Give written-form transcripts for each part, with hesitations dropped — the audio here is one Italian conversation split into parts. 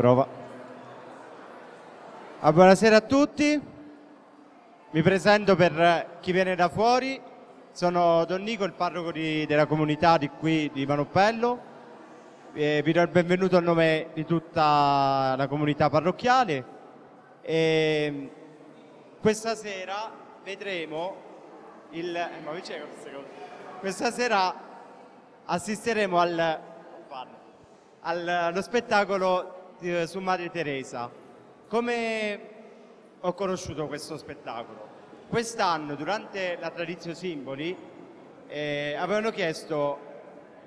prova. Buonasera a tutti, mi presento per chi viene da fuori, sono Don Nico, il parroco della comunità di qui di Manoppello. Vi do il benvenuto a nome di tutta la comunità parrocchiale. E questa sera vedremo il... Questa sera assisteremo allo spettacolo su Madre Teresa. Come ho conosciuto questo spettacolo? Quest'anno, durante la Tradizio Simboli, avevano chiesto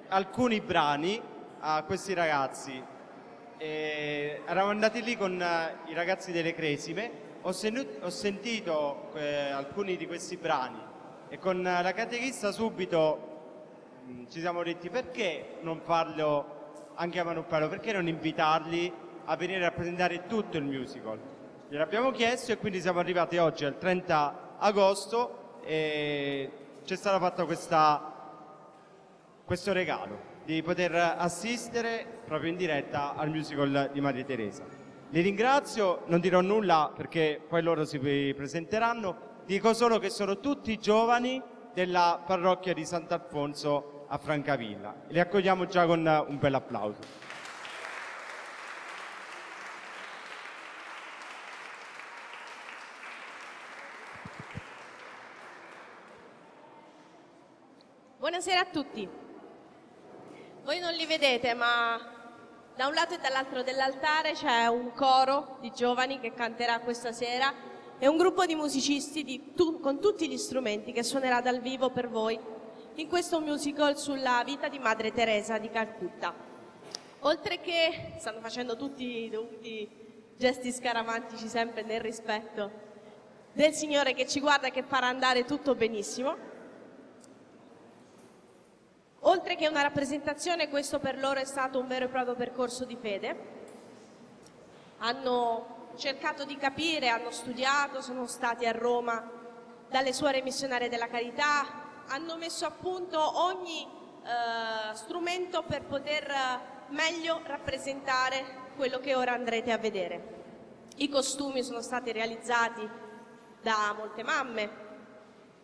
alcuni brani a questi ragazzi, eravamo andati lì con i ragazzi delle Cresime, ho sentito alcuni di questi brani e con la catechista subito ci siamo detti: perché non farlo anche a Manoppello, perché non invitarli a venire a presentare tutto il musical? Gliel'abbiamo chiesto e quindi siamo arrivati oggi al 30 agosto e c'è stato fatto questo regalo di poter assistere proprio in diretta al musical di Madre Teresa. Li ringrazio, non dirò nulla perché poi loro si presenteranno, dico solo che sono tutti giovani della parrocchia di Sant'Alfonso a Francavilla. Li accogliamo già con un bel applauso. Buonasera a tutti. Voi non li vedete, ma da un lato e dall'altro dell'altare c'è un coro di giovani che canterà questa sera e un gruppo di musicisti con tutti gli strumenti che suonerà dal vivo per voi in questo musical sulla vita di Madre Teresa di Calcutta. Oltre che stanno facendo tutti i dovuti gesti scaramantici, sempre nel rispetto del Signore che ci guarda e che farà andare tutto benissimo. Oltre che una rappresentazione, questo per loro è stato un vero e proprio percorso di fede. Hanno cercato di capire, hanno studiato, sono stati a Roma dalle suore missionarie della carità, hanno messo a punto ogni strumento per poter meglio rappresentare quello che ora andrete a vedere. I costumi sono stati realizzati da molte mamme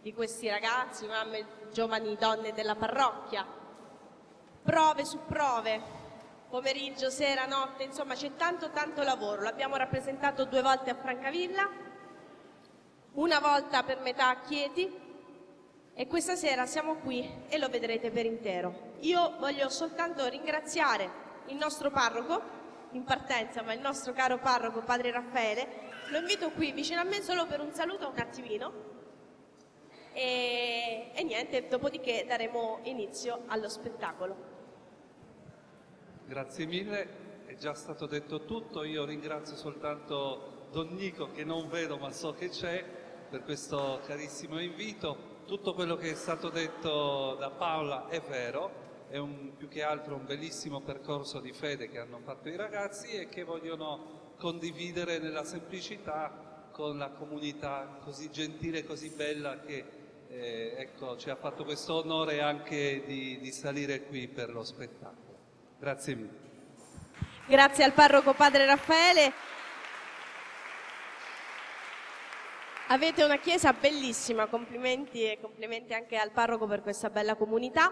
di questi ragazzi, mamme, giovani donne della parrocchia, prove su prove, pomeriggio, sera, notte, insomma c'è tanto lavoro. L'abbiamo rappresentato 2 volte a Francavilla, 1 volta per metà a Chieti e questa sera siamo qui e lo vedrete per intero. Io voglio soltanto ringraziare il nostro parroco in partenza, ma il nostro caro parroco Padre Raffaele, lo invito qui vicino a me solo per un saluto un attimino. E niente, dopodiché daremo inizio allo spettacolo. Grazie mille, è già stato detto tutto. Io ringrazio soltanto Don Nico, che non vedo ma so che c'è, per questo carissimo invito. Tutto quello che è stato detto da Paola è vero, è più che altro un bellissimo percorso di fede che hanno fatto i ragazzi e che vogliono condividere nella semplicità con la comunità così gentile, così bella che ecco, ci ha fatto questo onore anche di salire qui per lo spettacolo. Grazie mille. Grazie al parroco Padre Raffaele. Avete una chiesa bellissima, complimenti, e complimenti anche al parroco per questa bella comunità.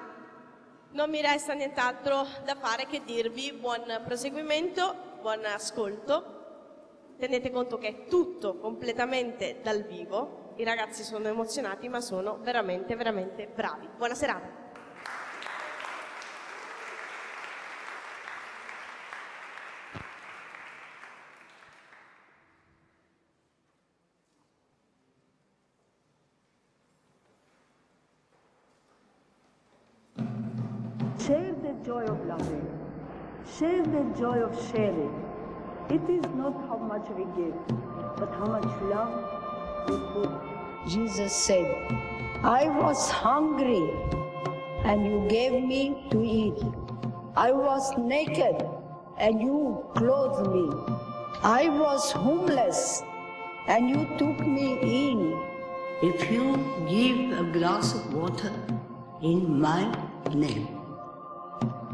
Non mi resta nient'altro da fare che dirvi buon proseguimento, buon ascolto. Tenete conto che è tutto completamente dal vivo. I ragazzi sono emozionati, ma sono veramente bravi. Buona serata. Share the joy of loving. Share the joy of sharing. It is not how much we give, but how much love. Jesus said, I was hungry and you gave me to eat. I was naked and you clothed me. I was homeless and you took me in. If you give a glass of water in my name,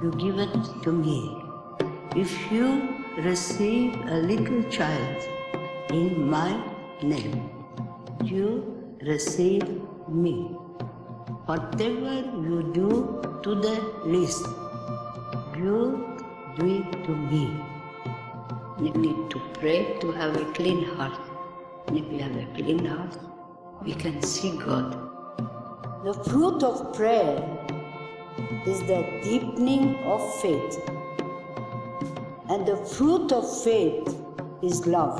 you give it to me. If you receive a little child in my name. You receive me. Whatever you do to the least, you do it to me. We need to pray to have a clean heart. If we have a clean heart, we can see God. The fruit of prayer is the deepening of faith. And the fruit of faith is love.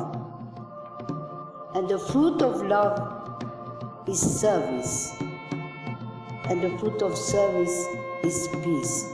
And the fruit of love is service. And the fruit of service is peace.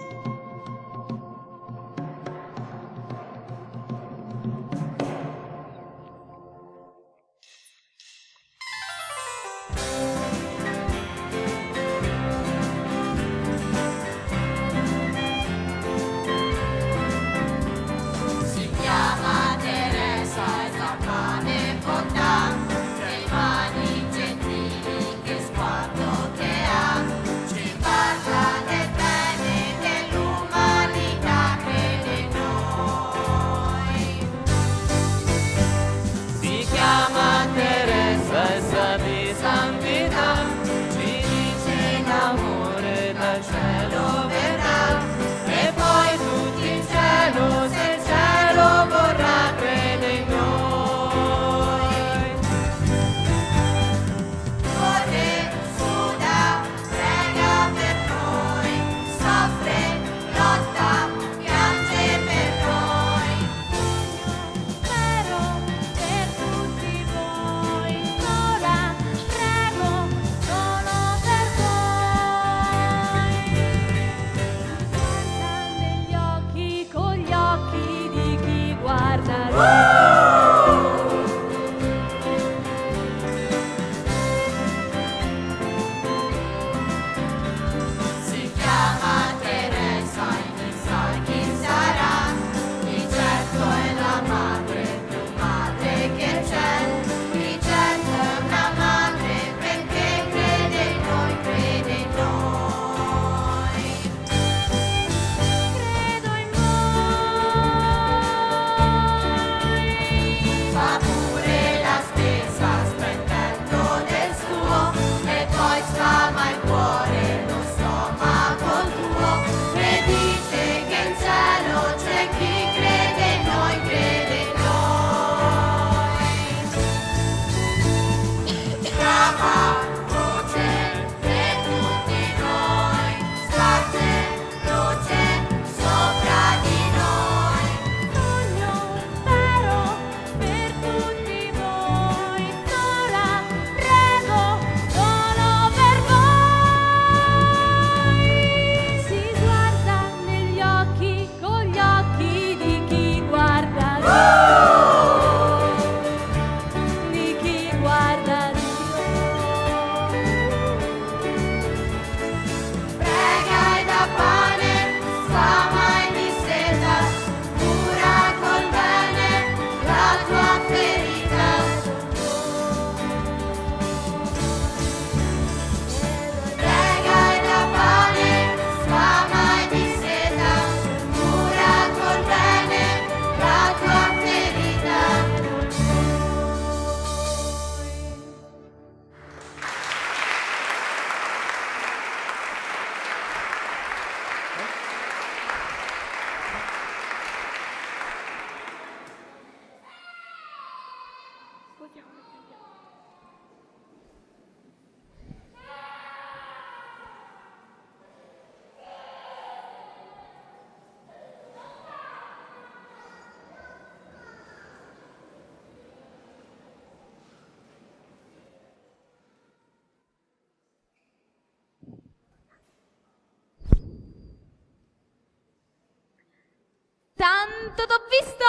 Tanto t'ho visto!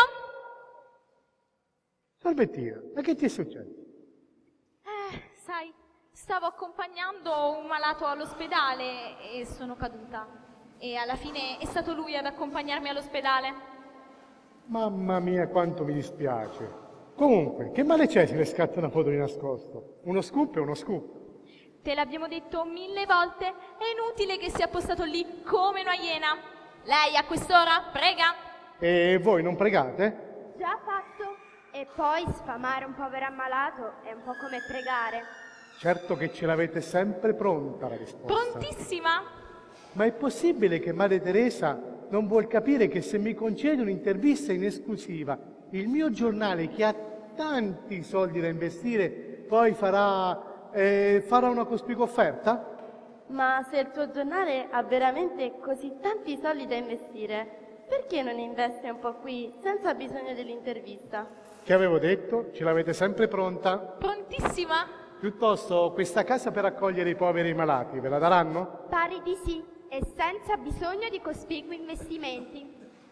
Salvettina, ma che ti è successo? Sai, stavo accompagnando un malato all'ospedale e sono caduta. E alla fine è stato lui ad accompagnarmi all'ospedale. Mamma mia, quanto mi dispiace. Comunque, che male c'è se le scatta una foto di nascosto? Uno scoop è uno scoop. Te l'abbiamo detto 1000 volte, è inutile che sia appostato lì come una iena. Lei a quest'ora prega? E voi non pregate? già fatto e poi sfamare un povero ammalato è un po' come pregare. Certo che ce l'avete sempre pronta la risposta. Prontissima! Ma è possibile che Madre Teresa non vuol capire che se mi concede un'intervista in esclusiva, il mio giornale che ha tanti soldi da investire poi farà una cospicua offerta? Ma se il tuo giornale ha veramente così tanti soldi da investire, perché non investe un po' qui senza bisogno dell'intervista? Che avevo detto? Ce l'avete sempre pronta? Prontissima! Piuttosto, questa casa per accogliere i poveri malati, ve la daranno? Pare di sì, e senza bisogno di cospicui investimenti.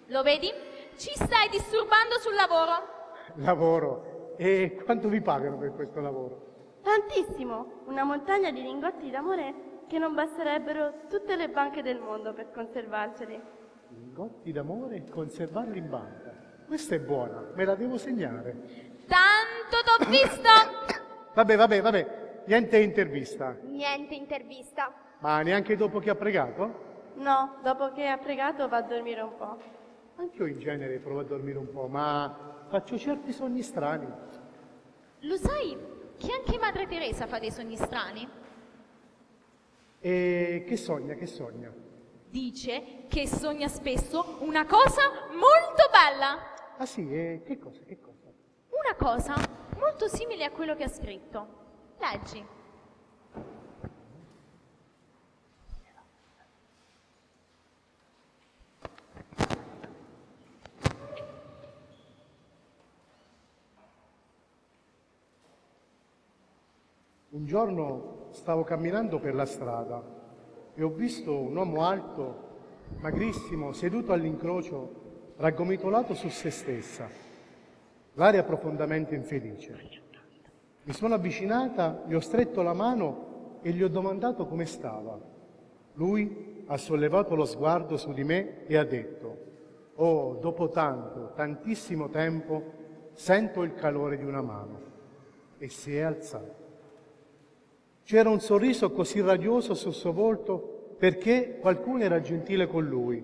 Lo vedi? Ci stai disturbando sul lavoro! Lavoro? E quanto vi pagano per questo lavoro? Tantissimo! Una montagna di lingotti d'amore che non basterebbero tutte le banche del mondo per conservarceli. Lingotti d'amore e conservarli in banca. Questa è buona, me la devo segnare. Tanto t'ho visto! Vabbè, niente intervista. Niente intervista. Ma neanche dopo che ha pregato? No, dopo che ha pregato va a dormire un po'. Anch'io in genere provo a dormire un po', ma faccio certi sogni strani. Lo sai che anche Madre Teresa fa dei sogni strani? E che sogna? Dice che sogna spesso una cosa molto bella. Ah sì? E che cosa? Una cosa molto simile a quello che ha scritto. Leggi. Un giorno stavo camminando per la strada e ho visto un uomo alto, magrissimo, seduto all'incrocio, raggomitolato su se stessa, l'aria profondamente infelice. Mi sono avvicinata, gli ho stretto la mano e gli ho domandato come stava. Lui ha sollevato lo sguardo su di me e ha detto: «Oh, dopo tanto, tantissimo tempo, sento il calore di una mano». E si è alzato. C'era un sorriso così radioso sul suo volto perché qualcuno era gentile con lui.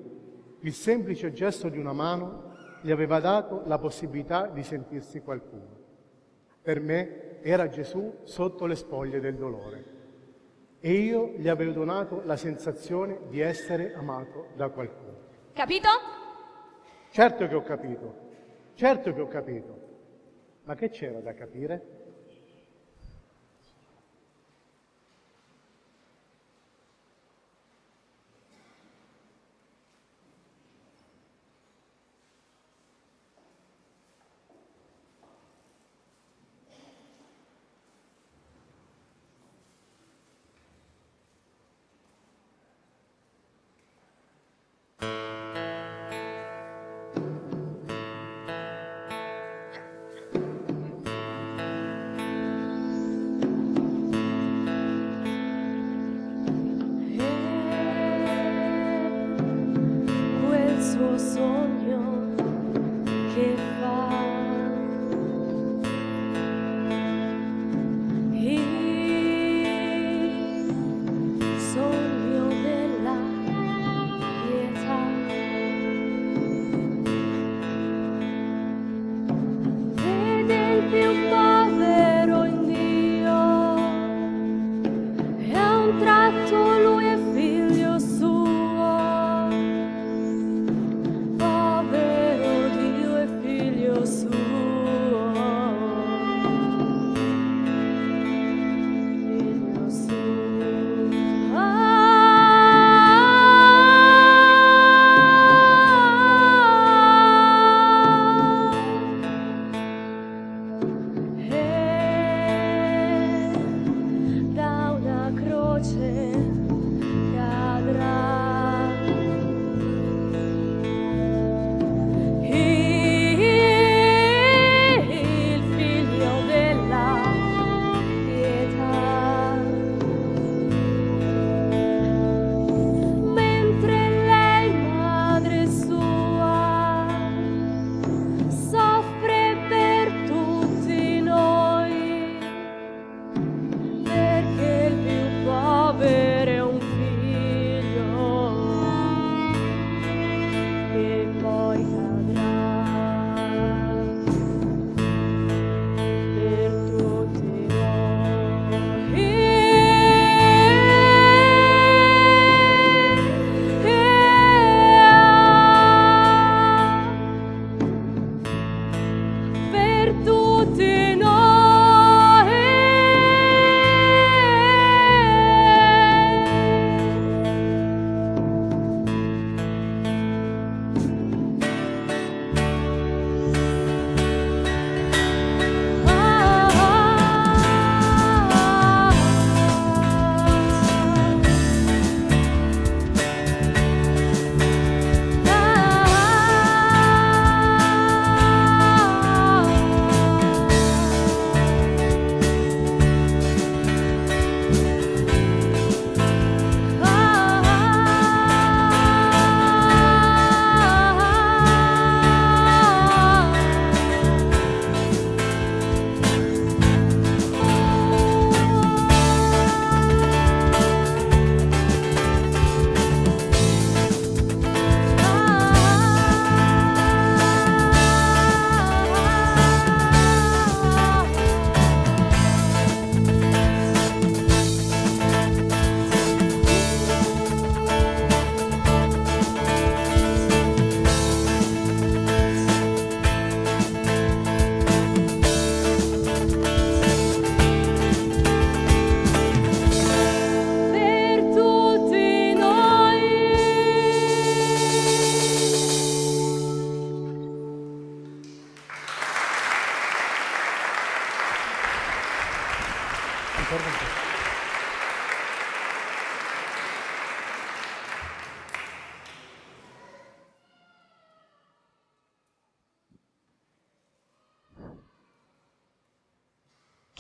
Il semplice gesto di una mano gli aveva dato la possibilità di sentirsi qualcuno. Per me era Gesù sotto le spoglie del dolore e io gli avevo donato la sensazione di essere amato da qualcuno. Capito? Certo che ho capito. Ma che c'era da capire?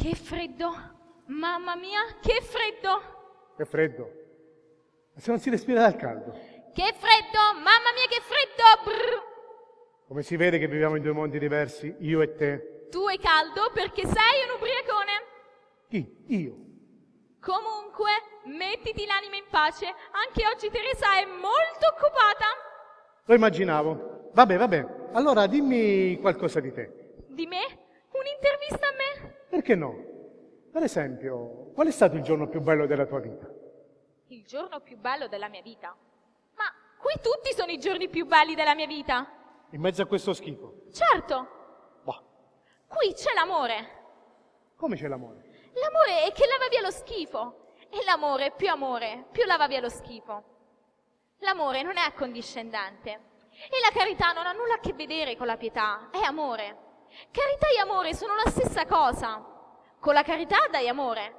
Che freddo! Mamma mia, che freddo! Che freddo! Ma se non si respira dal caldo! Che freddo! Mamma mia, che freddo! Brr. Come si vede che viviamo in due mondi diversi, io e te? Tu hai caldo perché sei un ubriacone! Chi? Io! Comunque, mettiti l'anima in pace, anche oggi Teresa è molto occupata! Lo immaginavo. Vabbè, allora dimmi qualcosa di te. Di me? Un'intervista a me? Perché no? Per esempio, qual è stato il giorno più bello della tua vita? Il giorno più bello della mia vita? Ma qui tutti sono i giorni più belli della mia vita! In mezzo a questo schifo? Certo! Bah. Qui c'è l'amore! Come c'è l'amore? L'amore è che lava via lo schifo! E l'amore, più lava via lo schifo! L'amore non è accondiscendente! E la carità non ha nulla a che vedere con la pietà, è amore! Carità e amore sono la stessa cosa! Con la carità dai amore,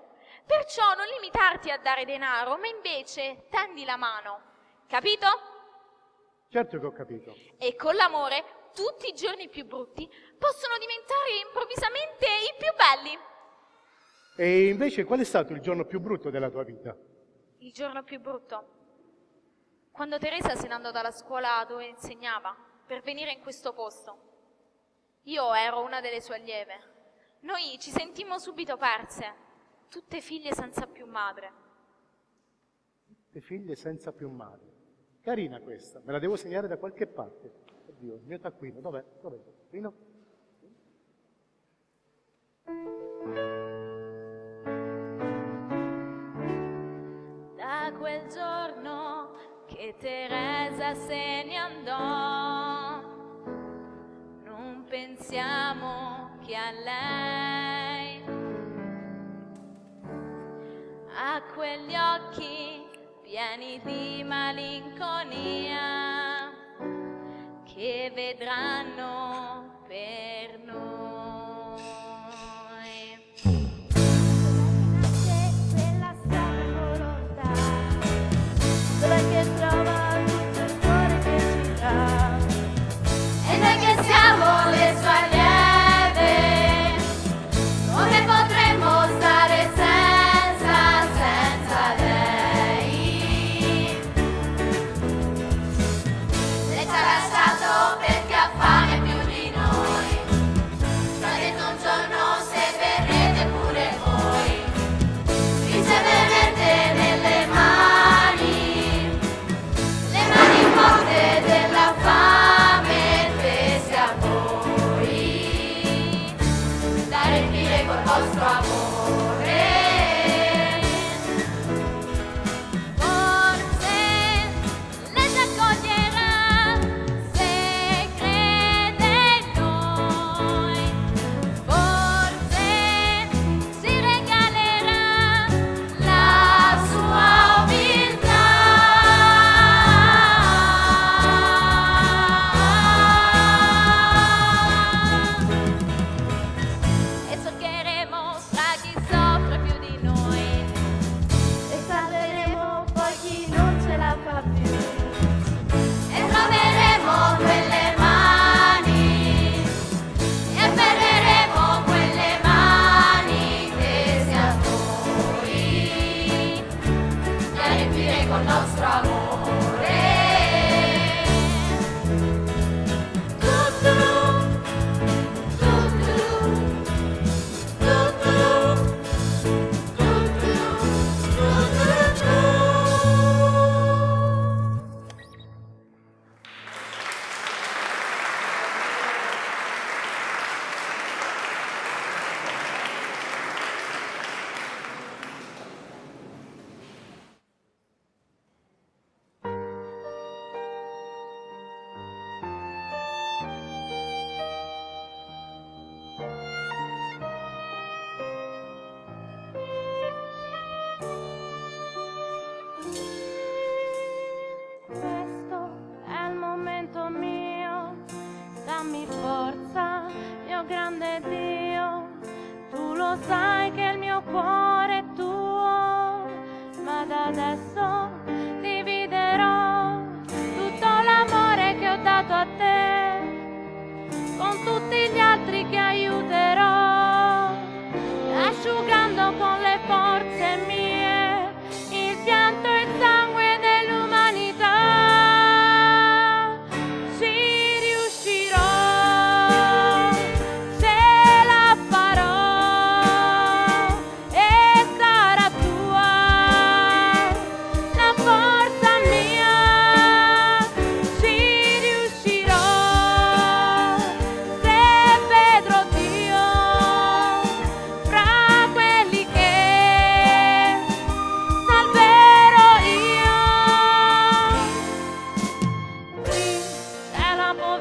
perciò non limitarti a dare denaro, ma invece tendi la mano, capito? Certo che ho capito. E con l'amore tutti i giorni più brutti possono diventare improvvisamente i più belli. E invece qual è stato il giorno più brutto della tua vita? Il giorno più brutto? Quando Teresa se ne andò dalla scuola dove insegnava per venire in questo posto. Io ero una delle sue allieve. Noi ci sentimmo subito perse, tutte figlie senza più madre. Tutte figlie senza più madre. Carina questa, me la devo segnare da qualche parte. Oddio, il mio taccuino, dov'è il taccuino? Da quel giorno che Teresa se ne andò, non pensiamo a lei, a quegli occhi pieni di malinconia che vedranno per noi. Se quella strana volontà, dov'è che trova tutto il cuore che ci dà? E noi che siamo le sue anime,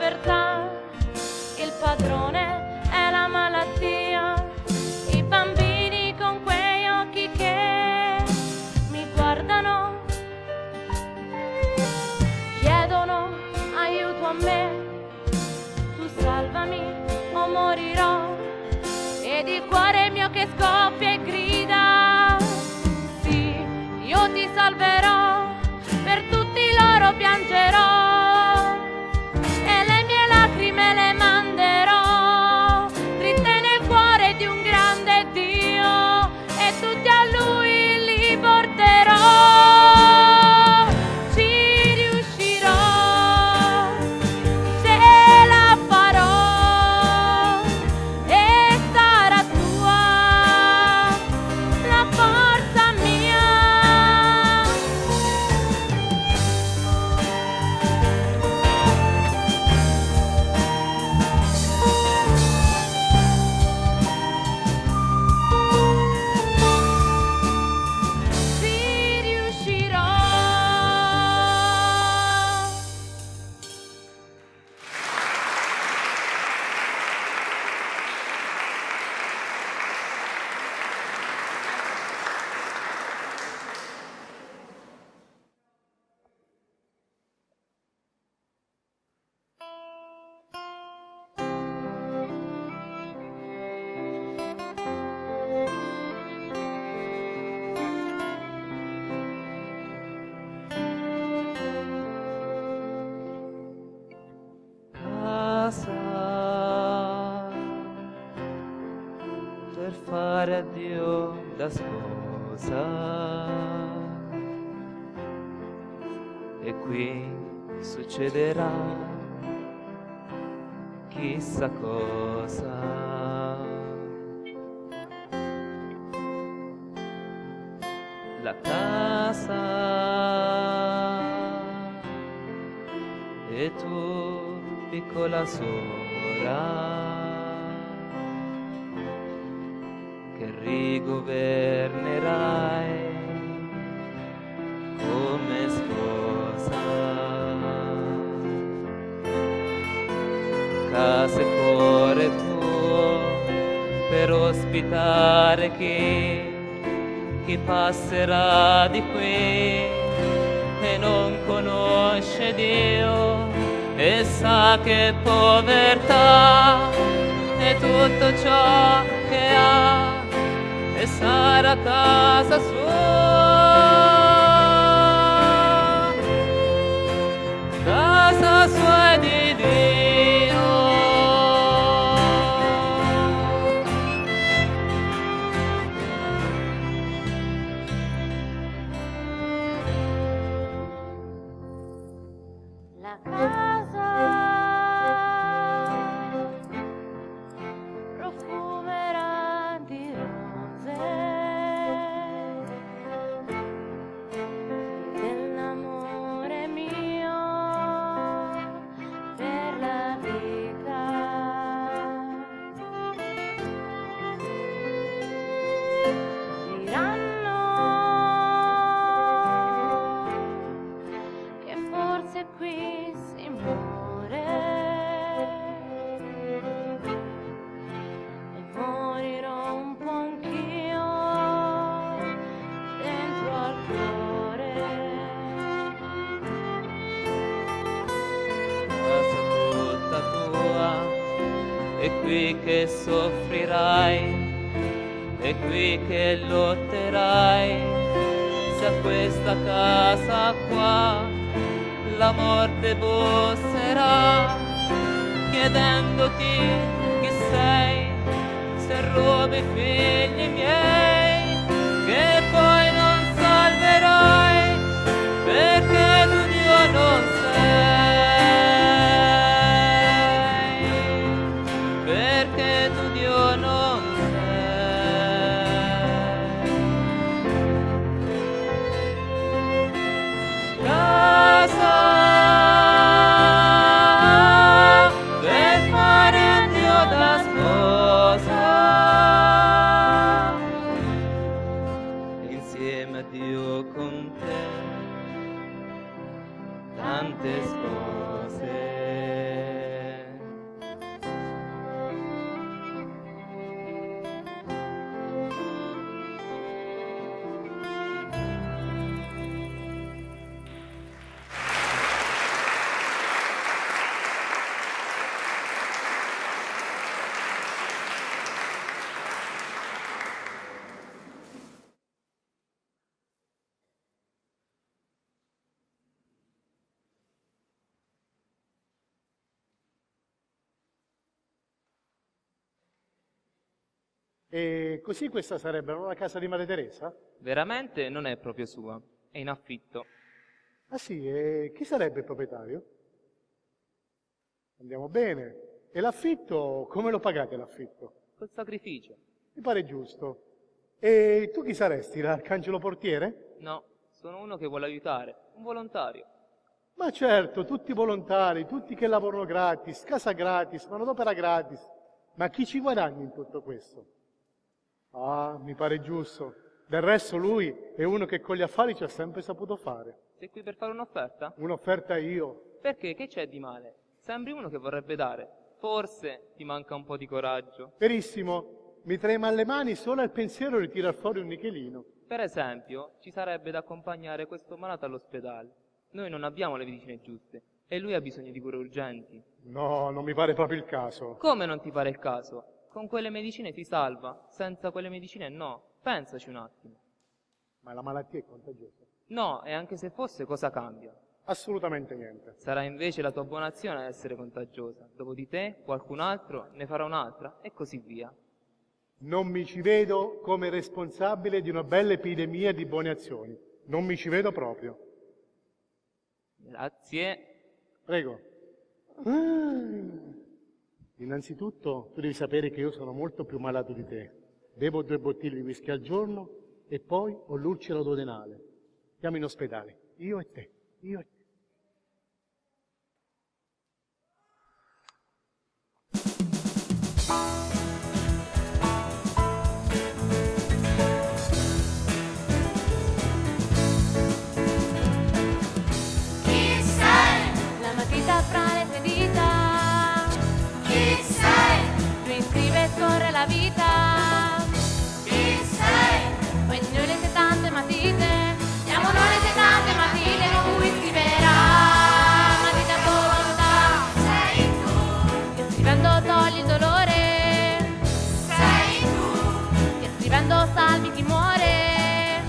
povertà, il padrone è la malattia, i bambini con quegli occhi che mi guardano, chiedono aiuto a me, tu salvami o morirò, ed il cuore mio che scoppia e grida, sì, io ti salverò, per tutti loro piangerò. Succederà chissà cosa, la casa e tu piccola sola che rigovernerai come sposa. Casa e cuore tuo per ospitare chi passerà di qui e non conosce Dio e sa che povertà è tutto ciò che ha e sarà casa sua. Casa sua è di Dio. Che soffrirai, è qui che lotterai, se a questa casa qua la morte busserà, chiedendoti chi sei, se rubi figli miei, che poi non salverai, perché tu Dio non sei. E così questa sarebbe la casa di Madre Teresa? Veramente non è proprio sua, è in affitto. Ah sì, e chi sarebbe il proprietario? Andiamo bene. E l'affitto, come lo pagate l'affitto? Col sacrificio. Mi pare giusto. E tu chi saresti, l'arcangelo portiere? No, sono uno che vuole aiutare, un volontario. Ma certo, tutti volontari, tutti che lavorano gratis, casa gratis, manodopera gratis. Ma chi ci guadagna in tutto questo? Ah, mi pare giusto. Del resto lui è uno che con gli affari ci ha sempre saputo fare. Sei qui per fare un'offerta? Un'offerta io. Perché? Che c'è di male? Sembri uno che vorrebbe dare. Forse ti manca un po' di coraggio. Verissimo, mi trema le mani solo al pensiero di tirar fuori un nichelino. Per esempio, ci sarebbe da accompagnare questo malato all'ospedale. Noi non abbiamo le medicine giuste e lui ha bisogno di cure urgenti. No, non mi pare proprio il caso. Come non ti pare il caso? Con quelle medicine ti salva, senza quelle medicine no. Pensaci un attimo. Ma la malattia è contagiosa? No, e anche se fosse, cosa cambia? Assolutamente niente. Sarà invece la tua buona azione ad essere contagiosa. Dopo di te, qualcun altro ne farà un'altra e così via. Non mi ci vedo come responsabile di una bella epidemia di buone azioni. Non mi ci vedo proprio. Grazie. Prego. Innanzitutto, tu devi sapere che io sono molto più malato di te. Bevo 2 bottiglie di whisky al giorno e poi ho l'ulcera duodenale. Andiamo in ospedale, io e te. Chi sei? La matita fra le tue dita. Chi sei? Tu iscrive e corre la vita. Chi sei? Ognuno le sue tante matite. Diamo noi le tante matite. Togli il dolore, sei tu, che scrivendo salvi chi muore,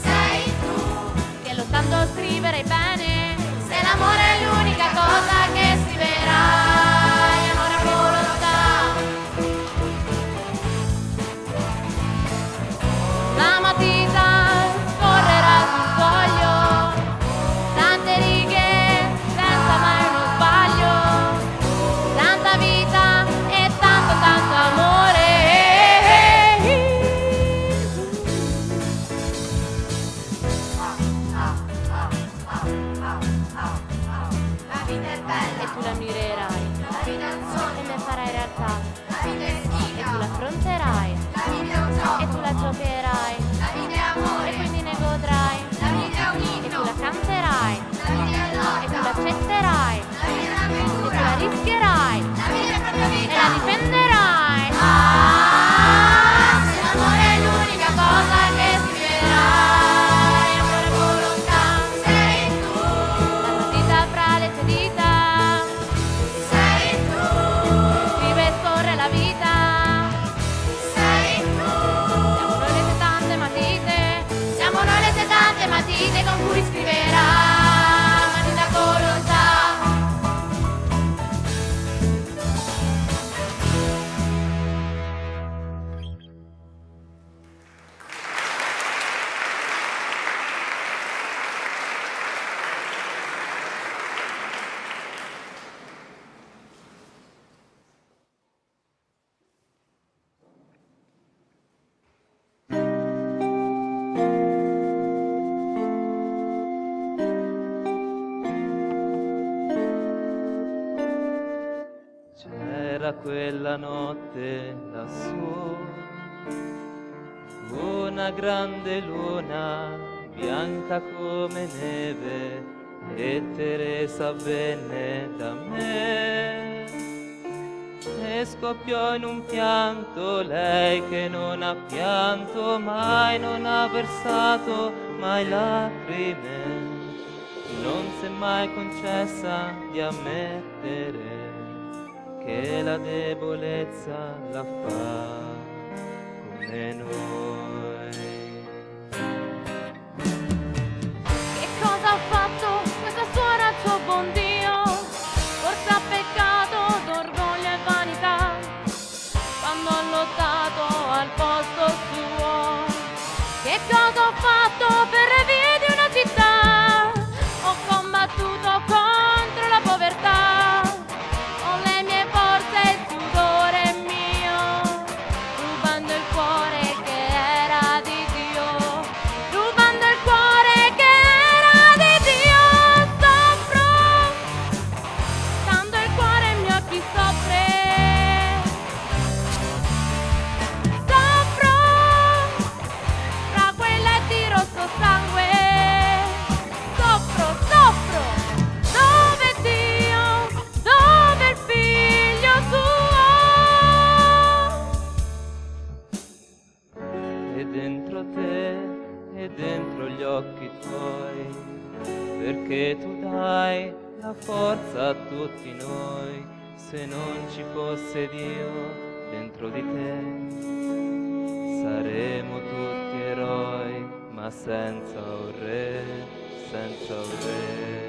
sei tu, che lottando scriverai bene, se l'amore è l'unica cosa che scriverai, amore a volontà. La matita correrà sul foglio, tante righe senza mai uno sbaglio, tanta vita. Tanto amore. La vita è bella. E tu la mirerai. La vita è un sogno. E ne farai realtà. La vita è sfida. E tu l'affronterai. La vita è un gioco. E tu la giocherai. La vita è amore. E quindi ne godrai. La vita è un inno. E tu la canterai. La vita è lotta. E tu l'accetterai. La vita è un'avventura. E tu la rischierai. La vita è propria vita. E la difenderai. Con cui scriverà matita colosa. Quella notte lassù, una grande luna bianca come neve, e Teresa venne da me, e scoppiò in un pianto lei che non ha pianto mai, non ha versato mai lacrime, non si è mai concessa di ammettere che la debolezza la fa come noi. Che cosa ha fatto questa suora al suo buon Dio? Forse ha peccato d'orgoglio e vanità, quando ha lottato al popolo. fatto per le vie di una città, ho combattuto contro la povertà, con le mie forze e il sudore mio, rubando il cuore che era di Dio, rubando il cuore che era di Dio, soffro, dando il cuore mio a chi soffre. Perché tu dai la forza a tutti noi, se non ci fosse Dio dentro di te, saremmo tutti eroi, ma senza un re, senza un re.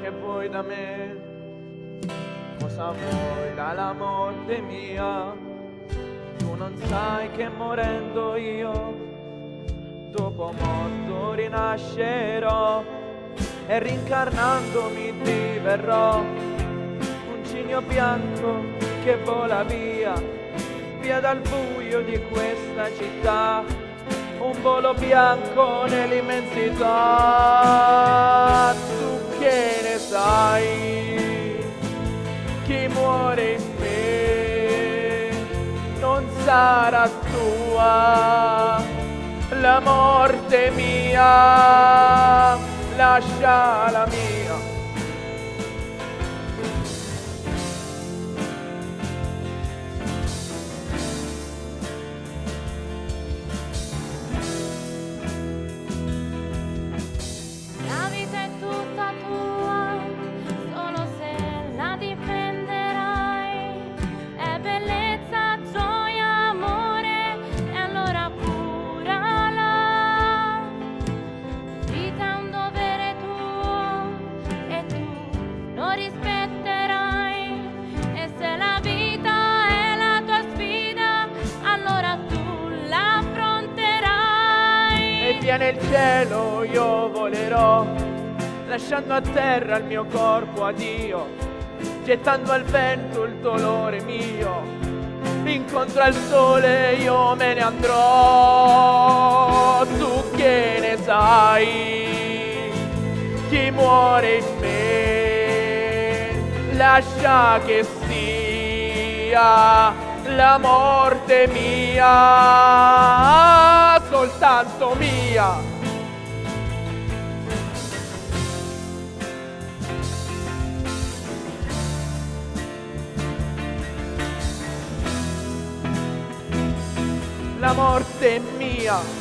Che vuoi da me? Cosa vuoi dalla morte mia? Tu non sai che morendo io, dopo morto rinascerò e rincarnandomi diverrò un cigno bianco che vola via, via dal buio di questa città, un volo bianco nell'immensità. Che ne sai, chi muore in me non sarà tua, la morte mia, lasciala mia. Nel cielo io volerò, lasciando a terra il mio corpo a Dio, gettando al vento il dolore mio, incontro al sole io me ne andrò. Tu che ne sai, chi muore in me, lascia che sia la morte mia. soltanto mia. La morte è mia.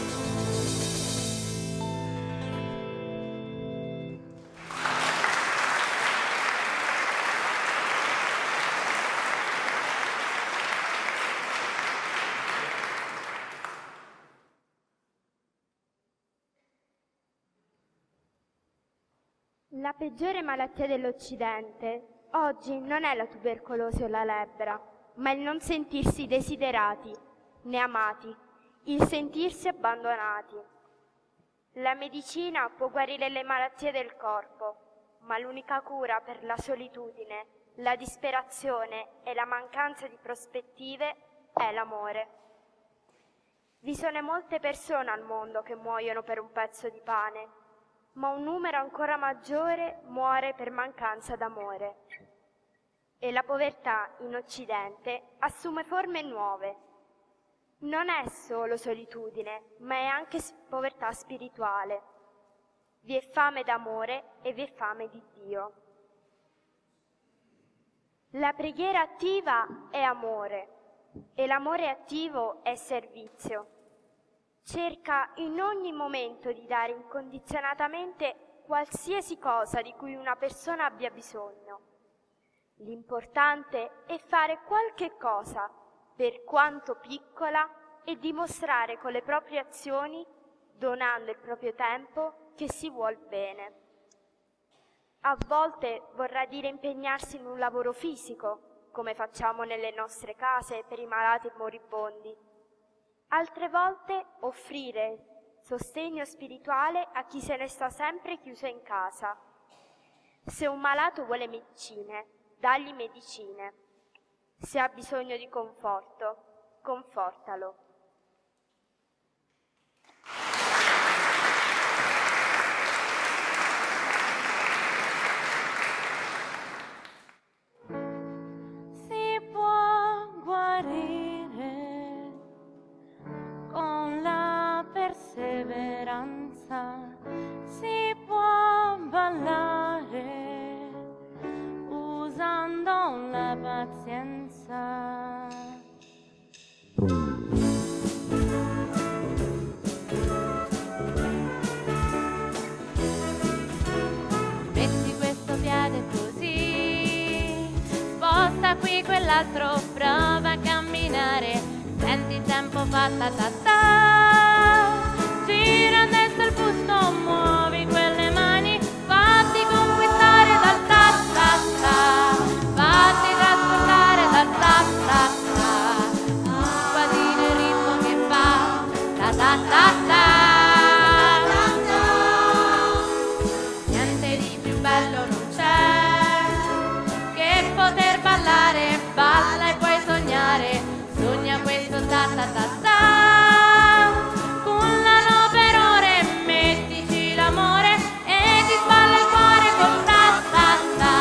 La peggiore malattia dell'Occidente oggi non è la tubercolosi o la lebbra, ma il non sentirsi desiderati né amati, il sentirsi abbandonati. La medicina può guarire le malattie del corpo, ma l'unica cura per la solitudine, la disperazione e la mancanza di prospettive è l'amore. Vi sono molte persone al mondo che muoiono per un pezzo di pane, ma un numero ancora maggiore muore per mancanza d'amore. E la povertà in Occidente assume forme nuove. Non è solo solitudine, ma è anche povertà spirituale. Vi è fame d'amore e vi è fame di Dio. La preghiera attiva è amore e l'amore attivo è servizio. Cerca in ogni momento di dare incondizionatamente qualsiasi cosa di cui una persona abbia bisogno. L'importante è fare qualche cosa, per quanto piccola, e dimostrare con le proprie azioni, donando il proprio tempo, che si vuol bene. A volte vorrà dire impegnarsi in un lavoro fisico, come facciamo nelle nostre case per i malati e moribondi. Altre volte offrire sostegno spirituale a chi se ne sta sempre chiuso in casa. Se un malato vuole medicine, dagli medicine. Se ha bisogno di conforto, confortalo. Si può guarire con la perseveranza, si può ballare usando la pazienza. Metti questo piede così, sposta qui quell'altro, prova a camminare, senti tempo fa ta ta ta, gira dentro il busto, muovi quelle mani, fatti conquistare dal ta ta ta, fatti trasportare dal ta ta ta, quasi nel ritmo che fa ta ta ta ta. Niente di più bello non c'è che poter ballare, balla e puoi sognare, sogna questo ta ta ta ta. Cullano per ore, mettici l'amore e ti sballa il cuore con ta ta ta.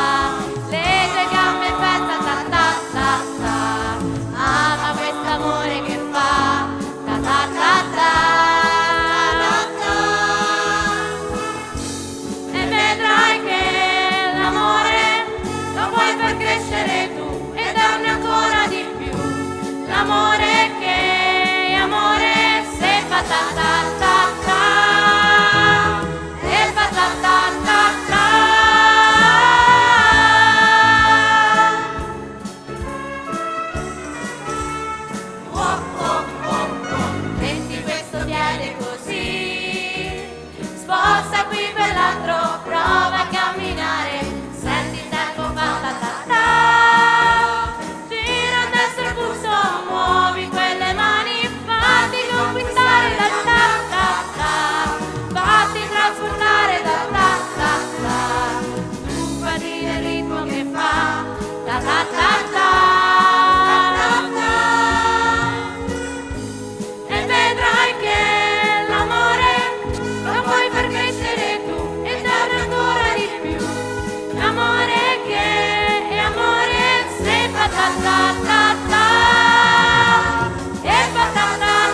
Ta-ta-ta-ta-ta, e ta ta ta ta.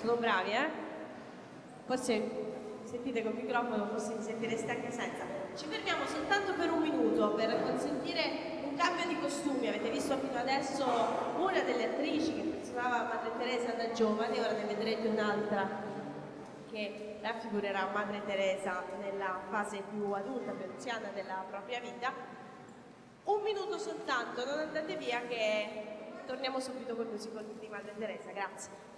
Sono bravi, eh? Forse sentite col microfono, forse mi sentireste anche senza. Ci fermiamo soltanto per un minuto per consentire un cambio di costumi. Avete visto fino adesso una delle attrici che personava Madre Teresa da giovane, ora ne vedrete un'altra che raffigurerà Madre Teresa nella fase più adulta, più anziana della propria vita. Un minuto soltanto, non andate via che torniamo subito col musical di Madre Teresa, grazie.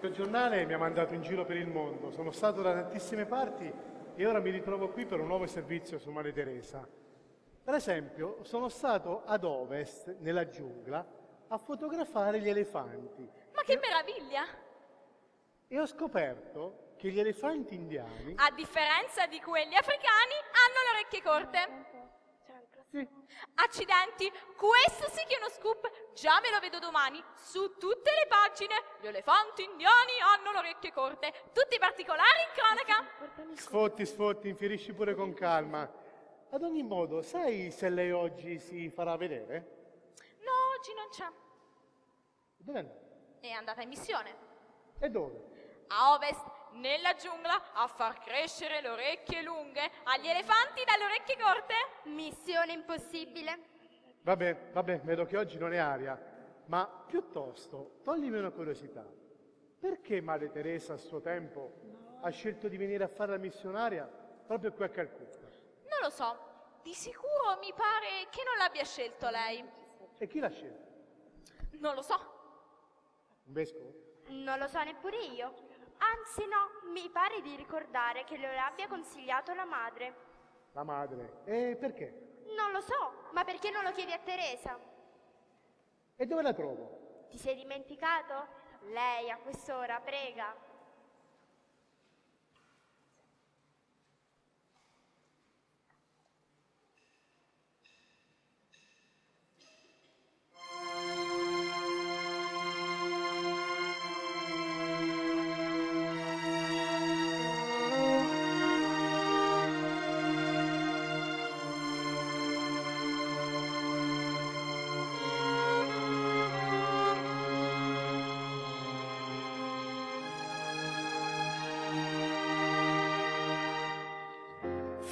Il giornale mi ha mandato in giro per il mondo, sono stato da tantissime parti e ora mi ritrovo qui per un nuovo servizio su Madre Teresa. Per esempio, sono stato ad Ovest, nella giungla, a fotografare gli elefanti. Ma che meraviglia! E ho scoperto che gli elefanti indiani, a differenza di quelli africani, hanno le orecchie corte. Sì. Accidenti, questo sì che è uno scoop, già me lo vedo domani, su tutte le pagine, gli elefanti indiani hanno le orecchie corte, tutti i particolari in cronaca. Sfotti, infierisci pure con calma. Ad ogni modo, sai se lei oggi si farà vedere? No, oggi non c'è. Dove è andata? È andata in missione. E dove? A Ovest, nella giungla, a far crescere le orecchie lunghe agli elefanti dalle orecchie corte? Missione impossibile. Vabbè, vedo che oggi non è aria, ma piuttosto toglimi una curiosità. Perché Madre Teresa a suo tempo ha scelto di venire a fare la missionaria proprio qui a Calcutta? Non lo so, di sicuro mi pare che non l'abbia scelto lei. E chi l'ha scelto? Non lo so. Un vescovo? Non lo so neppure io. Anzi no, mi pare di ricordare che lo abbia consigliato la madre. La madre? E perché? Non lo so, ma perché non lo chiedi a Teresa? E dove la trovo? Ti sei dimenticato? Lei a quest'ora prega.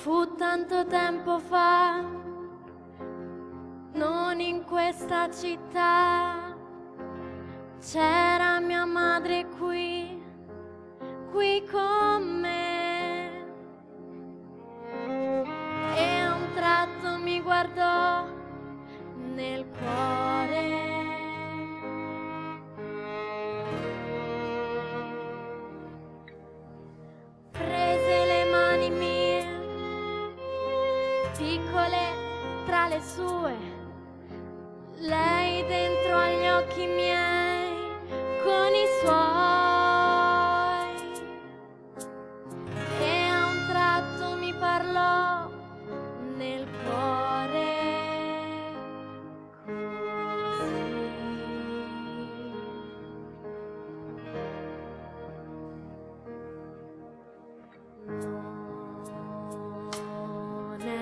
Fu tanto tempo fa, non in questa città, c'era mia madre qui, qui con me. E a un tratto mi guardò nel cuore. Tra le sue, lei dentro agli occhi miei con i suoi, e a un tratto mi parlò nel cuore così. Non è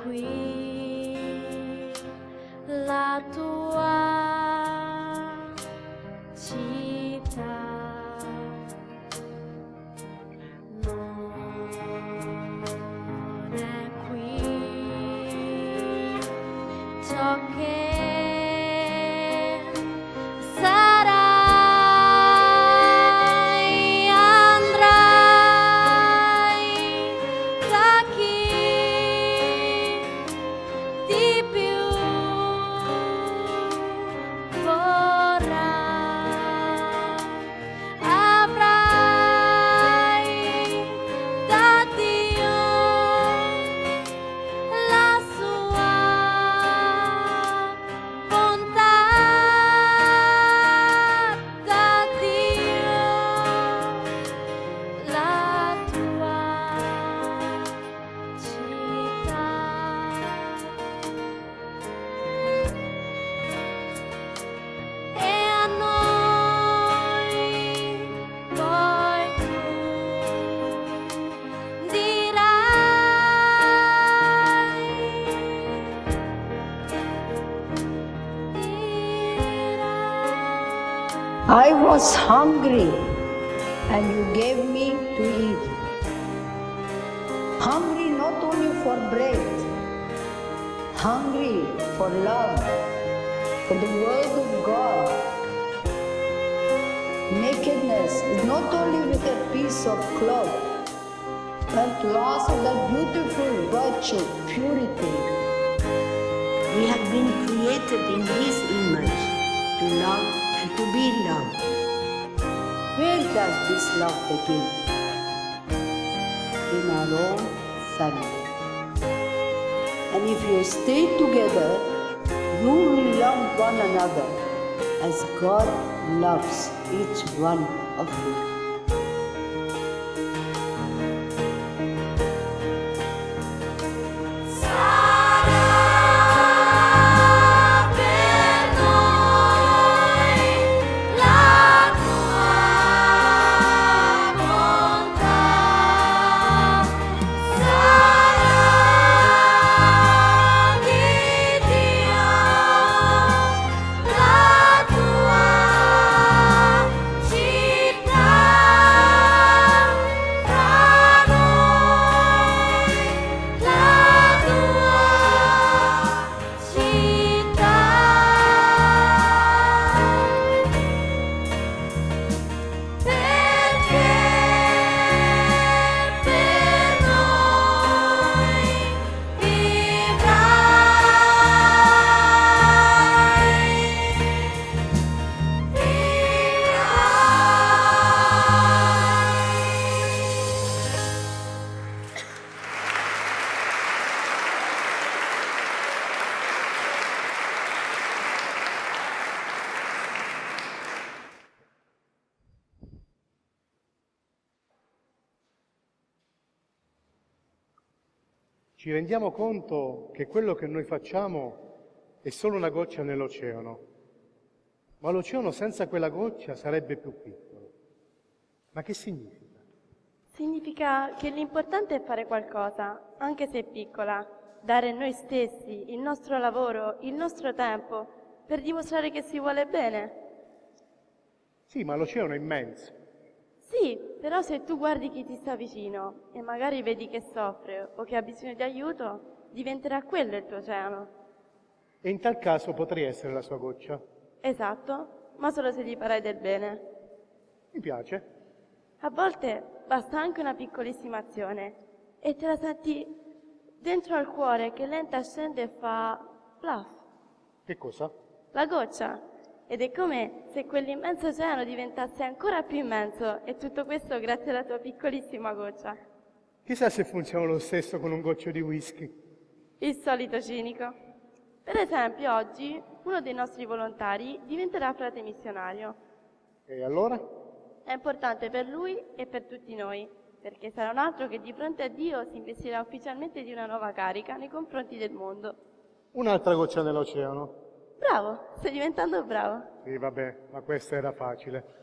qui la tua I was hungry and you gave me to eat. Hungry not only for bread, hungry for love, for the word of God. Nakedness is not only with a piece of cloth, but loss of that beautiful virtue, purity. We have been created in His image to love and to be loved. Where does this love begin? In our own family. And if you stay together, you will love one another as God loves each one of you. Ci rendiamo conto che quello che noi facciamo è solo una goccia nell'oceano, ma l'oceano senza quella goccia sarebbe più piccolo. Ma che significa? Significa che l'importante è fare qualcosa, anche se piccola, dare noi stessi, il nostro lavoro, il nostro tempo, per dimostrare che si vuole bene. Sì, ma l'oceano è immenso. Sì, però se tu guardi chi ti sta vicino e magari vedi che soffre o che ha bisogno di aiuto, diventerà quello il tuo oceano. E in tal caso potrei essere la sua goccia. Esatto, ma solo se gli farai del bene. Mi piace. A volte basta anche una piccolissima azione e te la senti dentro al cuore che lenta scende e fa plaf. Che cosa? La goccia. Ed è come se quell'immenso oceano diventasse ancora più immenso, e tutto questo grazie alla tua piccolissima goccia. Chissà se funziona lo stesso con un goccio di whisky. Il solito cinico. Per esempio, oggi uno dei nostri volontari diventerà frate missionario. E allora? È importante per lui e per tutti noi, perché sarà un altro che di fronte a Dio si investirà ufficialmente di una nuova carica nei confronti del mondo. Un'altra goccia nell'oceano. Bravo, stai diventando bravo. Sì, vabbè, ma questa era facile.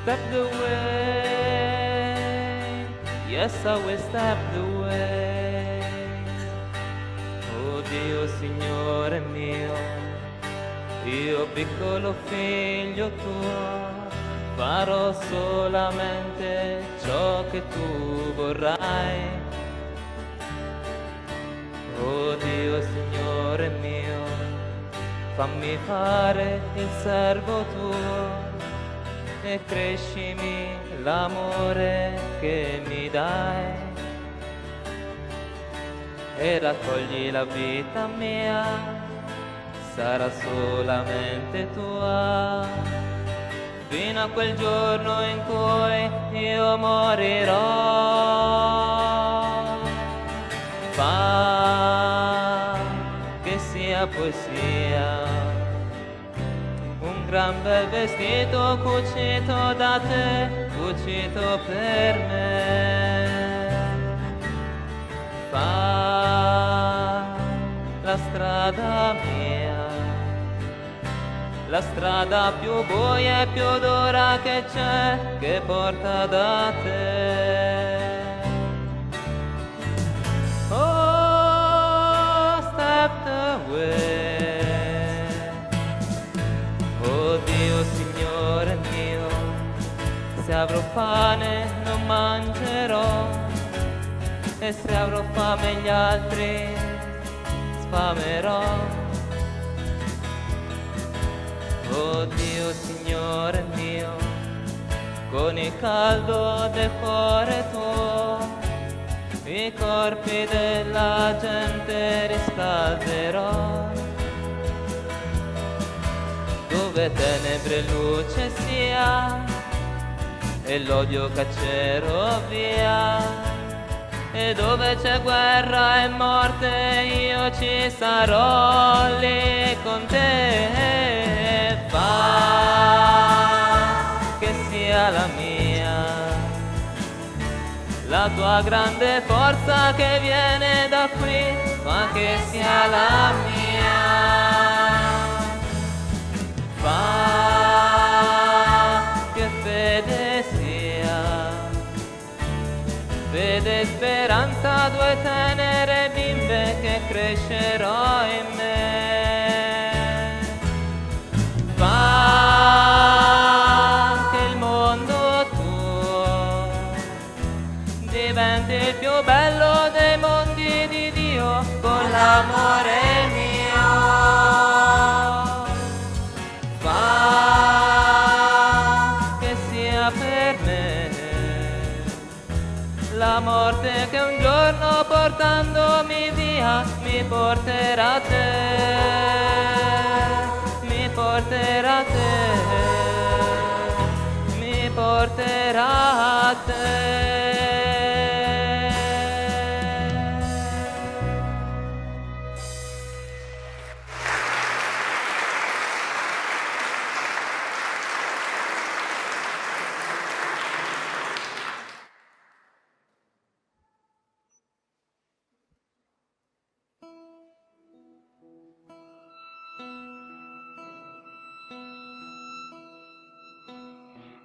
Step the way, yes I will step the way. Oh Dio Signore mio, io piccolo figlio tuo, farò solamente ciò che tu vorrai. Oh Dio Signore mio, fammi fare il servo tuo e crescimi l'amore che mi dai, e raccogli la vita mia, sarà solamente tua, fino a quel giorno in cui io morirò. Fa che sia poesia, un entrambe vestito cucito da te, cucito per me. Fa la strada mia, la strada più buia e più dura che c'è, che porta da te. Oh, step the way. Se avrò pane non mangerò, e se avrò fame gli altri sfamerò. Oh Dio, Signore mio, con il caldo del cuore tuo, i corpi della gente riscalderò. Dove tenebre luce sia, e l'odio caccerò via, e dove c'è guerra e morte io ci sarò lì con te. Fa che sia la mia, la tua grande forza che viene da qui, fa che sia la mia. Fa che fede, fede e speranza, due tenere bimbe che crescerò in me. Fa che il mondo tuo diventi il più bello dei mondi di Dio con l'amore mio. Fa che sia per me la morte che un giorno portandomi via mi porterà a te, mi porterà a te, mi porterà a te.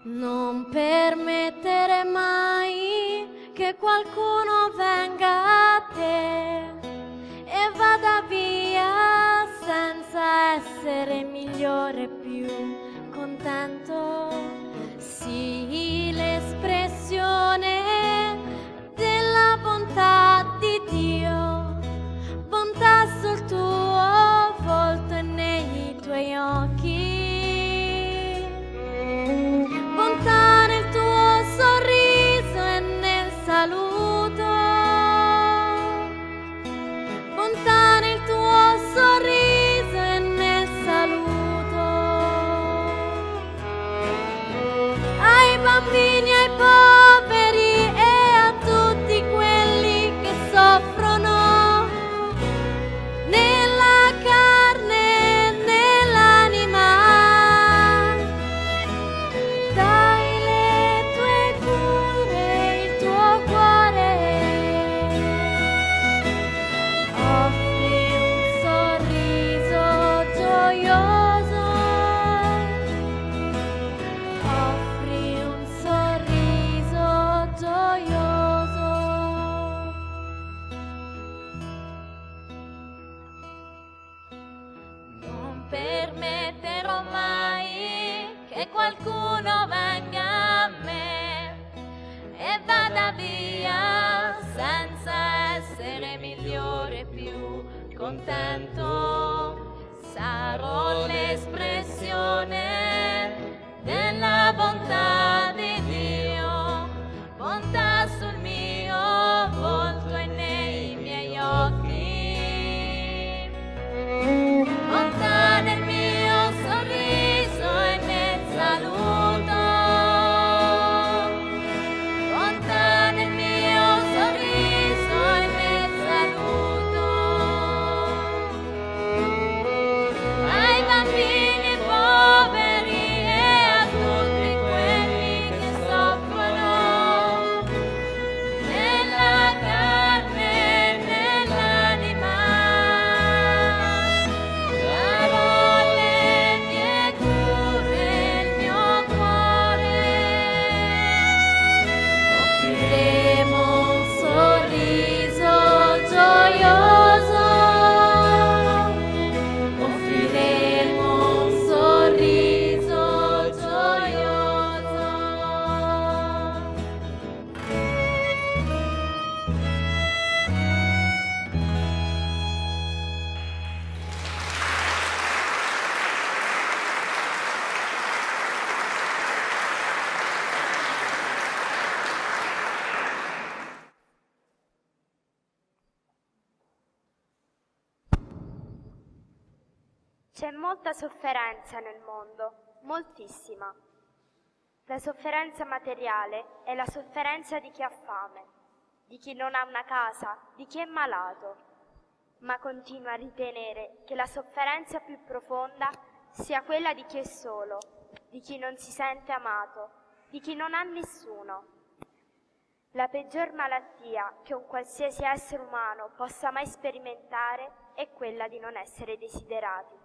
Non permettere mai che qualcuno venga a te e vada via senza essere migliore, più contento. Sì, l'espressione della bontà di Dio, bontà sul tuo volto e nei tuoi occhi, nel tuo sorriso e nel saluto, bontà nel tuo sorriso e nel saluto. Ai bambini, ai poveri e a tutti quelli che soffrono nella carne e nell'anima, qualcuno venga a me e vada via senza essere migliore, più contento. Sarò l'espressione della bontà di Dio, bontà sul mio volto e nei miei occhi, bontà nel mio sorriso e nel saluto, bontà nel mio sorriso e nel saluto. Ai bambini poveri C'è molta sofferenza nel mondo, moltissima. La sofferenza materiale è la sofferenza di chi ha fame, di chi non ha una casa, di chi è malato. Ma continua a ritenere che la sofferenza più profonda sia quella di chi è solo, di chi non si sente amato, di chi non ha nessuno. La peggior malattia che un qualsiasi essere umano possa mai sperimentare è quella di non essere desiderati.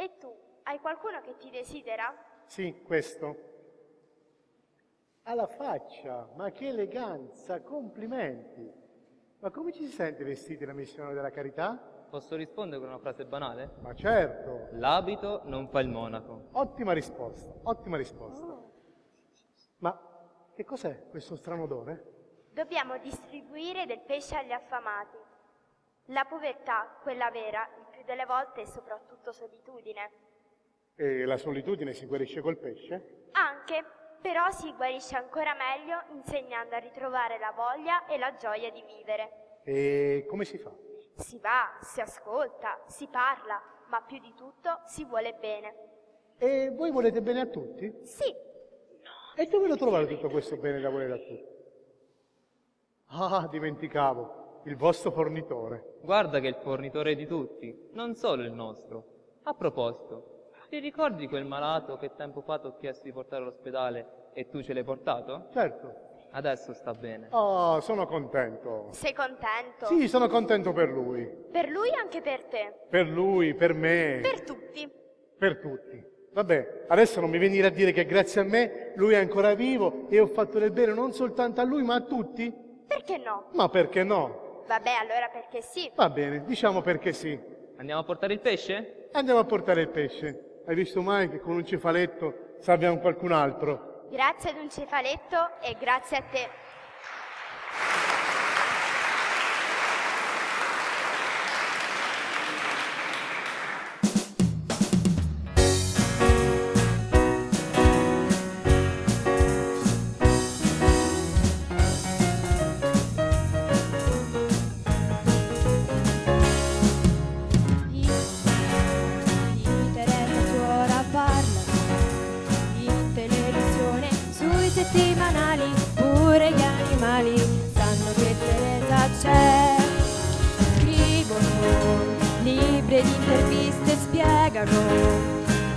E tu, hai qualcuno che ti desidera? Sì, questo. Alla faccia, ma che eleganza, complimenti. Ma come ci si sente vestiti la missione della carità? Posso rispondere con una frase banale? Ma certo. L'abito non fa il monaco. Ottima risposta, ottima risposta. Oh. Ma che cos'è questo strano odore? Dobbiamo distribuire del pesce agli affamati. La povertà, quella vera, il più delle volte è soprattutto solitudine. E la solitudine si guarisce col pesce? Anche, però si guarisce ancora meglio insegnando a ritrovare la voglia e la gioia di vivere. E come si fa? Si va, si ascolta, si parla, ma più di tutto si vuole bene. E voi volete bene a tutti? Sì. No, e dove lo trovate tutto questo bene da volere a tutti? Ah, dimenticavo. Il vostro fornitore. Guarda che è il fornitore di tutti, non solo il nostro. A proposito, ti ricordi quel malato che tempo fa ti ho chiesto di portare all'ospedale e tu ce l'hai portato? Certo. Adesso sta bene. Oh, sono contento. Sei contento? Sì, sono contento per lui. Per lui e anche per te. Per lui, per me. Per tutti. Per tutti. Vabbè, adesso non mi venire a dire che grazie a me lui è ancora vivo e ho fatto del bene non soltanto a lui ma a tutti. Perché no? Ma perché no? Vabbè, allora perché sì. Va bene, diciamo perché sì. Andiamo a portare il pesce? Andiamo a portare il pesce. Hai visto mai che con un cefaletto salviamo qualcun altro? Grazie ad un cefaletto e grazie a te.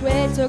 Quel suo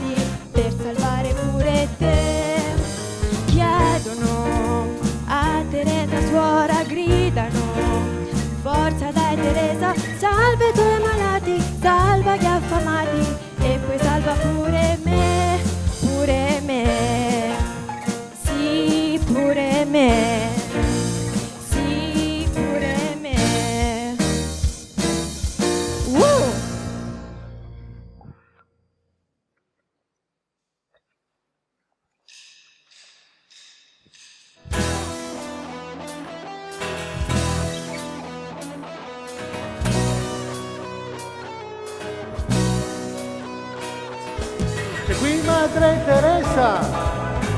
per salvare pure te. Chiedono a Teresa suora, gridano: forza dai Teresa, salva i tuoi malati, salva gli affamati e poi salva pure me, pure me. Sì, pure me. Madre Teresa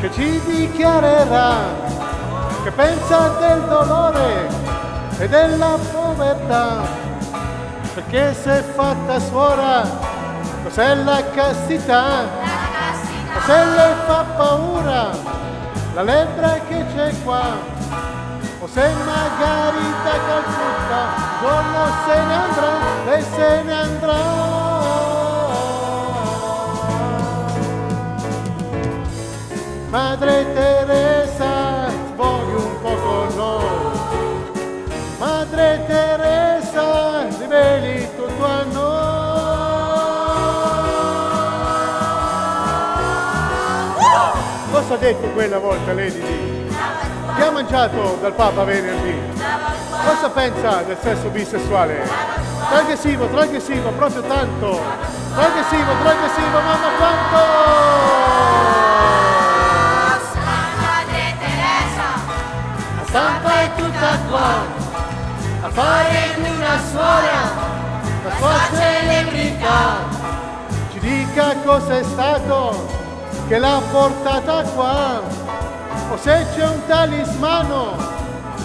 che ci dichiarerà che pensa del dolore e della povertà, perché se è fatta suora cos'è la castità, cos'è le fa paura la lebbra che c'è qua, o se magari da Calcutta un giorno se ne andrà, lei se ne andrà. Madre Teresa, sboghi un po' con noi. Madre Teresa, riveli tutto a noi. Cosa ha detto quella volta lei di lì? Che ha mangiato dal Papa venerdì? Cosa pensa del sesso bisessuale? Transgressivo, proprio tanto. Transgressivo, mamma quanto! Stampa è tutta qua, a fare in una suora la sua celebrità, dica cos'è stato che l'ha portata qua, o se c'è un talismano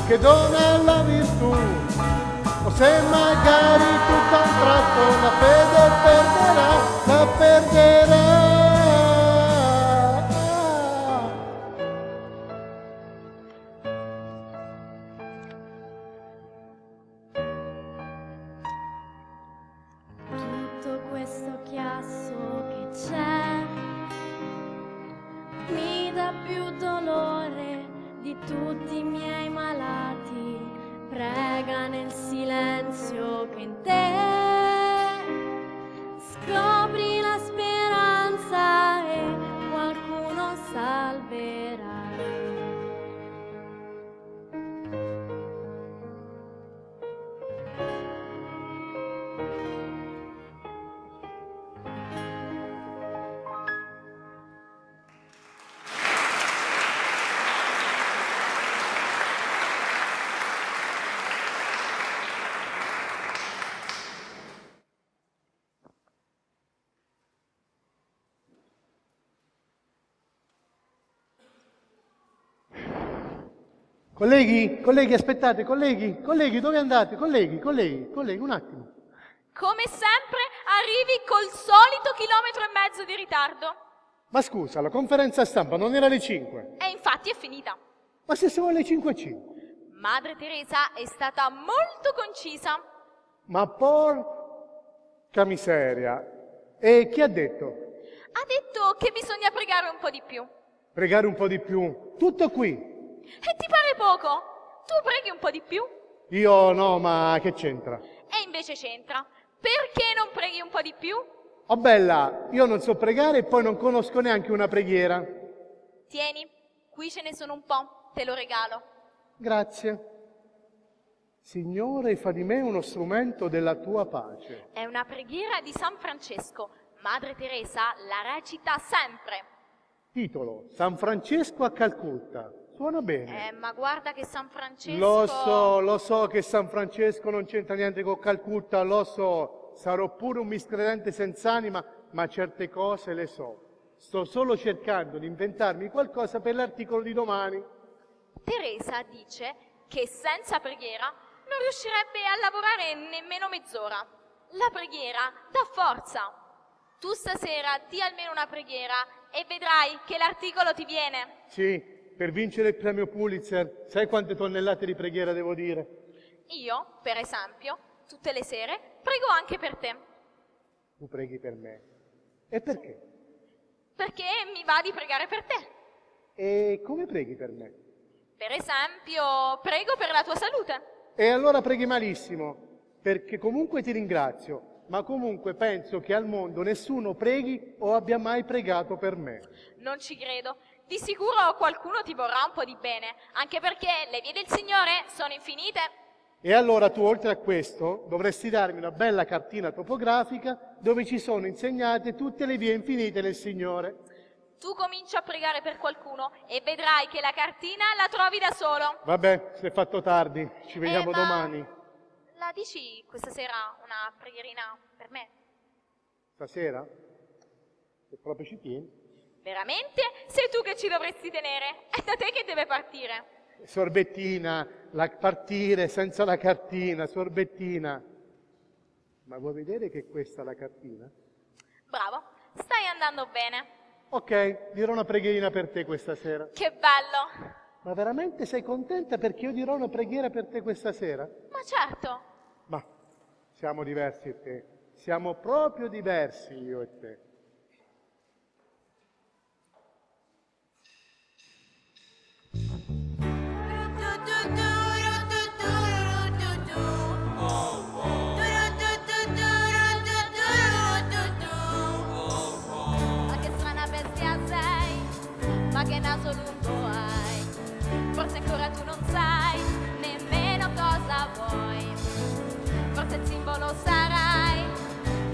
che dona la virtù, o se magari tutto un tratto la fede perderà, la perderà. Colleghi, colleghi, aspettate, colleghi, colleghi, dove andate? Colleghi, colleghi, colleghi, un attimo. Come sempre arrivi col solito 1,5 chilometri di ritardo. Ma scusa, la conferenza stampa non era alle 5? E infatti è finita. Ma se siamo alle 5:05? Madre Teresa è stata molto concisa. Ma porca miseria. E chi ha detto? Ha detto che bisogna pregare un po' di più. Pregare un po' di più? Tutto qui. E ti pare poco? Tu preghi un po' di più? Io no, ma che c'entra? E invece c'entra. Perché non preghi un po' di più? Oh bella, io non so pregare e poi non conosco neanche una preghiera. Tieni, qui ce ne sono un po', te lo regalo. Grazie. Signore, fa di me uno strumento della tua pace. È una preghiera di San Francesco. Madre Teresa la recita sempre. Titolo: San Francesco a Calcutta. Suona bene. Ma guarda che San Francesco... lo so che San Francesco non c'entra niente con Calcutta, lo so. Sarò pure un miscredente senz'anima, ma certe cose le so. Sto solo cercando di inventarmi qualcosa per l'articolo di domani. Teresa dice che senza preghiera non riuscirebbe a lavorare nemmeno mezz'ora. La preghiera dà forza. Tu stasera di almeno una preghiera e vedrai che l'articolo ti viene. Sì. Per vincere il premio Pulitzer, sai quante tonnellate di preghiera devo dire? Io, per esempio, tutte le sere prego anche per te. Tu preghi per me. E perché? Perché mi va di pregare per te. E come preghi per me? Per esempio, prego per la tua salute. E allora preghi malissimo, perché comunque ti ringrazio, ma comunque penso che al mondo nessuno preghi o abbia mai pregato per me. Non ci credo. Di sicuro qualcuno ti vorrà un po' di bene, anche perché le vie del Signore sono infinite. E allora tu, oltre a questo, dovresti darmi una bella cartina topografica dove ci sono insegnate tutte le vie infinite del Signore. Tu comincia a pregare per qualcuno e vedrai che la cartina la trovi da solo. Vabbè, si è fatto tardi, ci vediamo domani. La dici questa sera una preghierina per me? Stasera? Se proprio ci tieni. Veramente? Sei tu che ci dovresti tenere, è da te che deve partire. Sorbettina, partire senza la cartina, sorbettina. Ma vuoi vedere che questa è la cartina? Bravo, stai andando bene. Ok, dirò una preghierina per te questa sera. Che bello! Ma veramente sei contenta perché io dirò una preghiera per te questa sera? Ma certo! Ma siamo diversi e te, siamo proprio diversi io e te. Ma che strana bestia sei, ma che naso lungo hai, forse ancora tu non sai nemmeno cosa vuoi, forse il simbolo sarai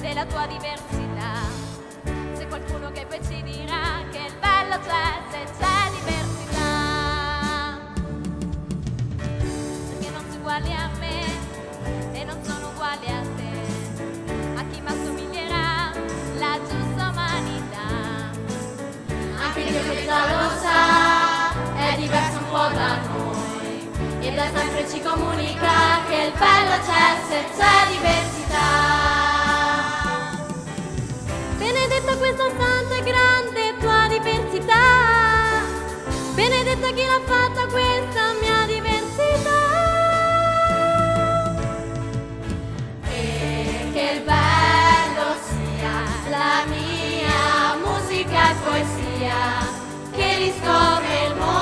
della tua diversità, se qualcuno che poi ci dirà che il bello c'è se c'è diversità. Uguali a me e non sono uguali a te, a chi mi assomiglierà laggiù somma. comunica che il bello c'è senza diversità. Benedetta questa santa e grande tua diversità, benedetta chi l'ha fatta questa mia diversità. E che il bello sia la mia musica e poesia, che riscopre il mondo.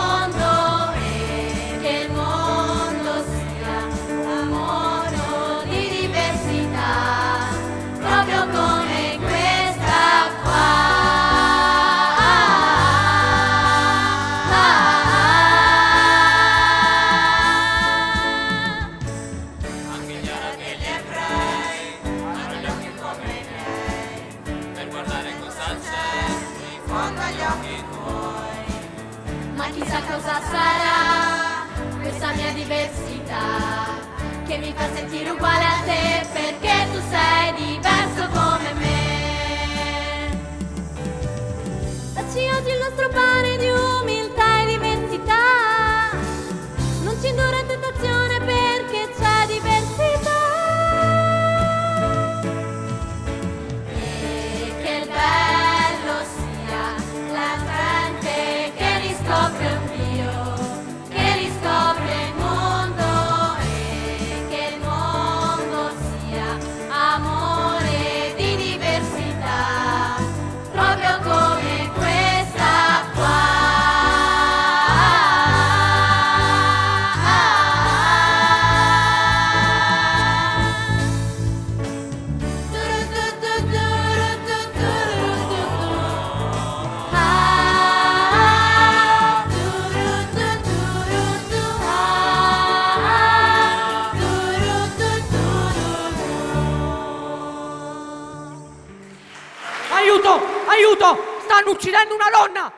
Sarà questa mia diversità che mi fa sentire uguale a te, perché tu sei diverso come me. Dacci oggi il nostro pane di umiltà e diversità, non ci indurre a tentazione perché c'è diversità. E che il bello sia la gente che riscopre un uccidendo una donna!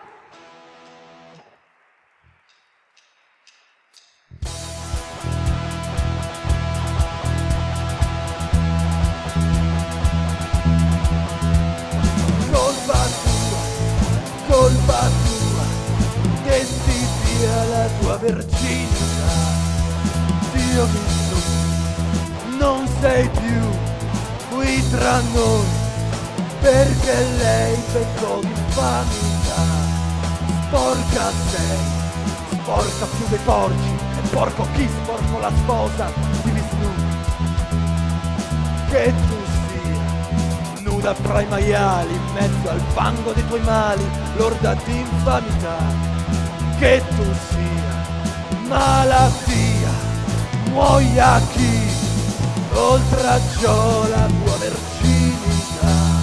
Colpa tua, che si sia la tua verginità. Dio mio, non sei più qui tra noi, perché lei peccò di vanità. Sporca sei, sporca più dei porci, e porco chi sporco la sposa di Visnù. Che tu sia nuda fra i maiali, in mezzo al fango dei tuoi mali, lorda d'infamità. Che tu sia malattia, muoia chi oltraggiò la tua verginità.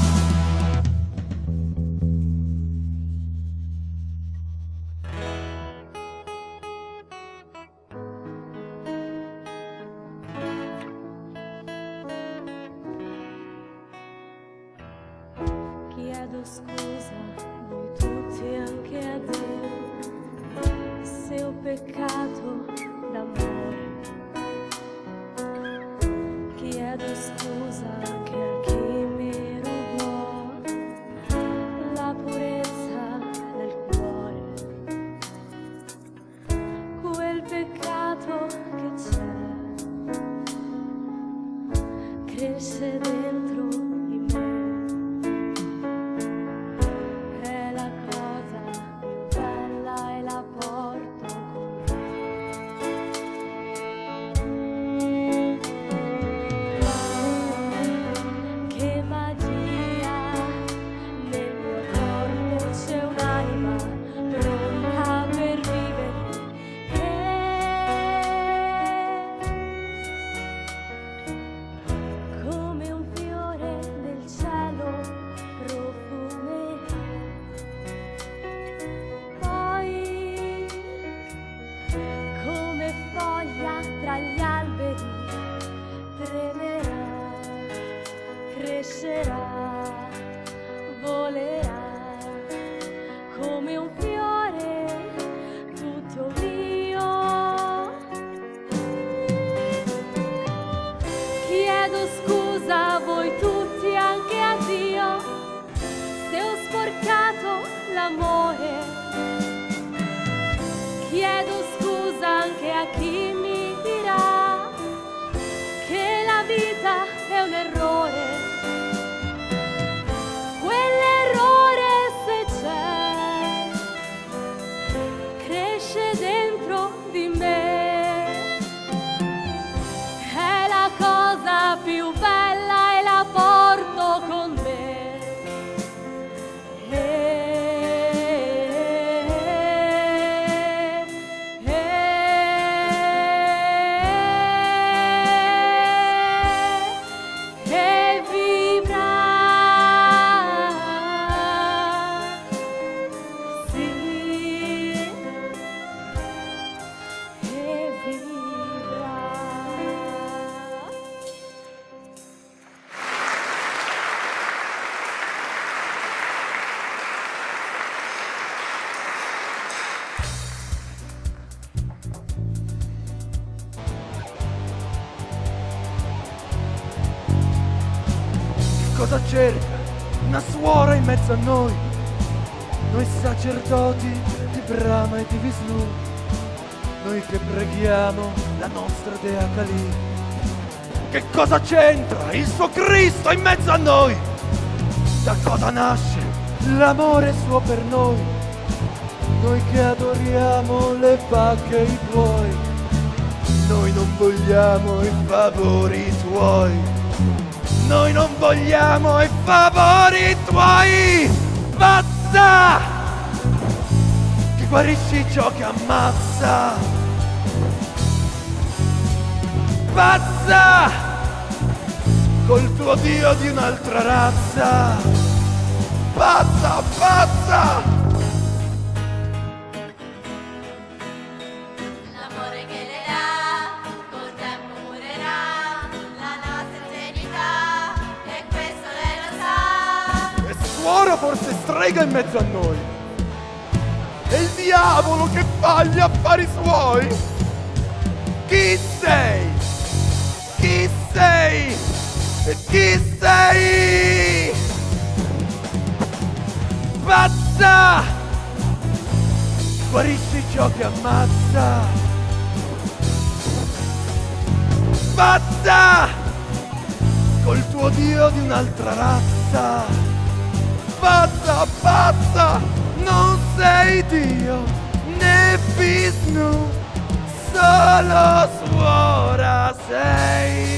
Chiedo scusa anche a chi mi dirà è un errore, quell'errore se c'è, cresce dentro di me, è la cosa più bella e la porto con me. Cosa cerca una suora in mezzo a noi, noi sacerdoti di brama e di Visnu, noi che preghiamo la nostra Dea Kali? Che cosa c'entra il suo Cristo in mezzo a noi? Da cosa nasce l'amore suo per noi? Noi che adoriamo le pacche e i tuoi, noi non vogliamo i favori tuoi. Noi non vogliamo i favori tuoi, pazza! Che guarisci ciò che ammazza, pazza! Col tuo Dio di un'altra razza, pazza, pazza! Ora forse strega in mezzo a noi, è il diavolo che fa gli affari suoi. Chi sei? Chi sei? E chi sei? Pazza! Guarisci ciò che ammazza, pazza! Col tuo Dio di un'altra razza, pazza, pazza! Non sei Dio né Vishnu, solo suora sei.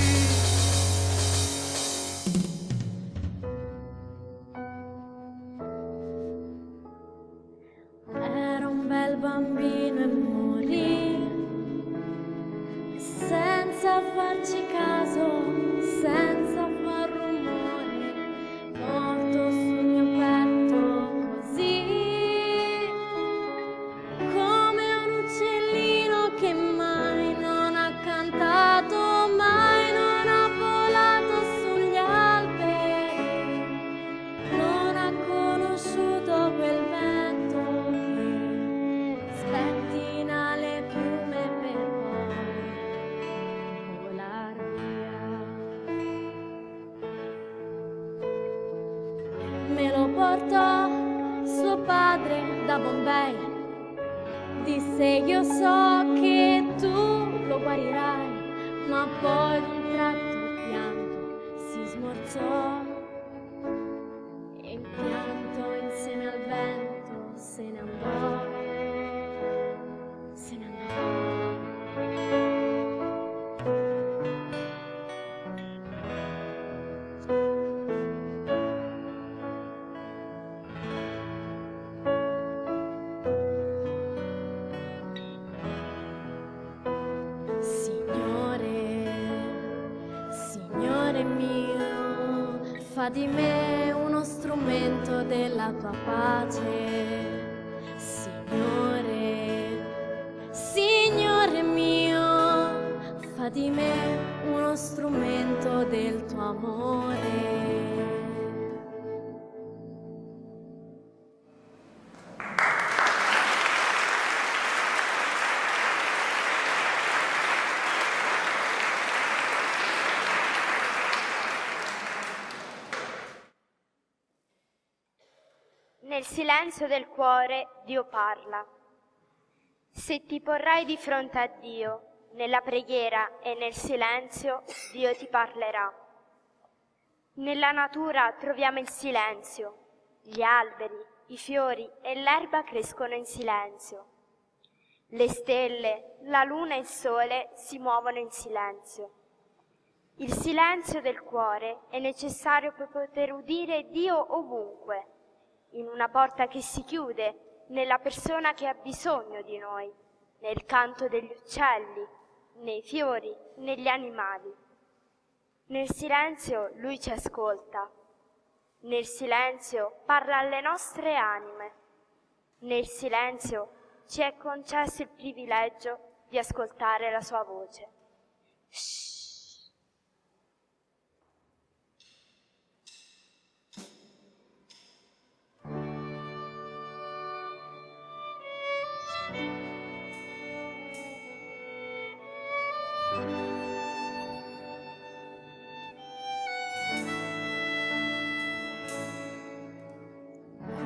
Era un bel bambino e morì, senza farci caso, senza far rumore, morto su Bombay. Disse io so che tu lo guarirai, ma poi d'un tratto pianto si smorzò e in pianto insieme al vento se ne andò, se ne andò. Fa di me uno strumento della tua pace, Signore, Signore mio, fa di me uno strumento del tuo amore. Nel silenzio del cuore Dio parla. Se ti porrai di fronte a Dio, nella preghiera e nel silenzio Dio ti parlerà. Nella natura troviamo il silenzio. Gli alberi, i fiori e l'erba crescono in silenzio. Le stelle, la luna e il sole si muovono in silenzio. Il silenzio del cuore è necessario per poter udire Dio ovunque, in una porta che si chiude, nella persona che ha bisogno di noi, nel canto degli uccelli, nei fiori, negli animali. Nel silenzio Lui ci ascolta. Nel silenzio parla alle nostre anime. Nel silenzio ci è concesso il privilegio di ascoltare la Sua voce. Shhh.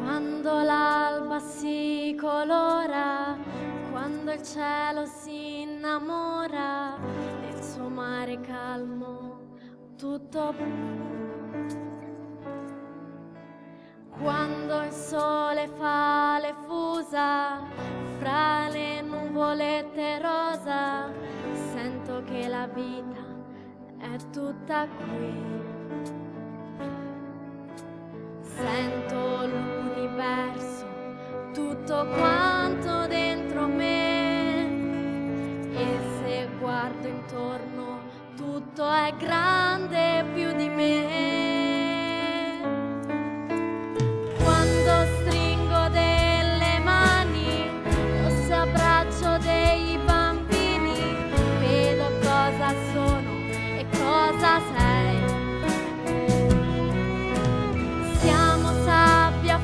Quando l'alba si colora, quando il cielo si innamora del suo mare calmo, tutto blu. Quando il sole fa le fusa, fra le nuvolette rosa, sento che la vita è tutta qui. Sento l'universo, tutto quanto dentro me, e se guardo intorno, tutto è grande più di me. Quando stringo delle mani, o se abbraccio dei bambini, vedo cosa sono e cosa sei.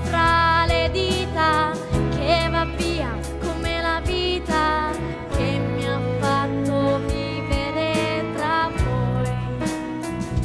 Fra le dita che va via come la vita che mi ha fatto vivere tra voi.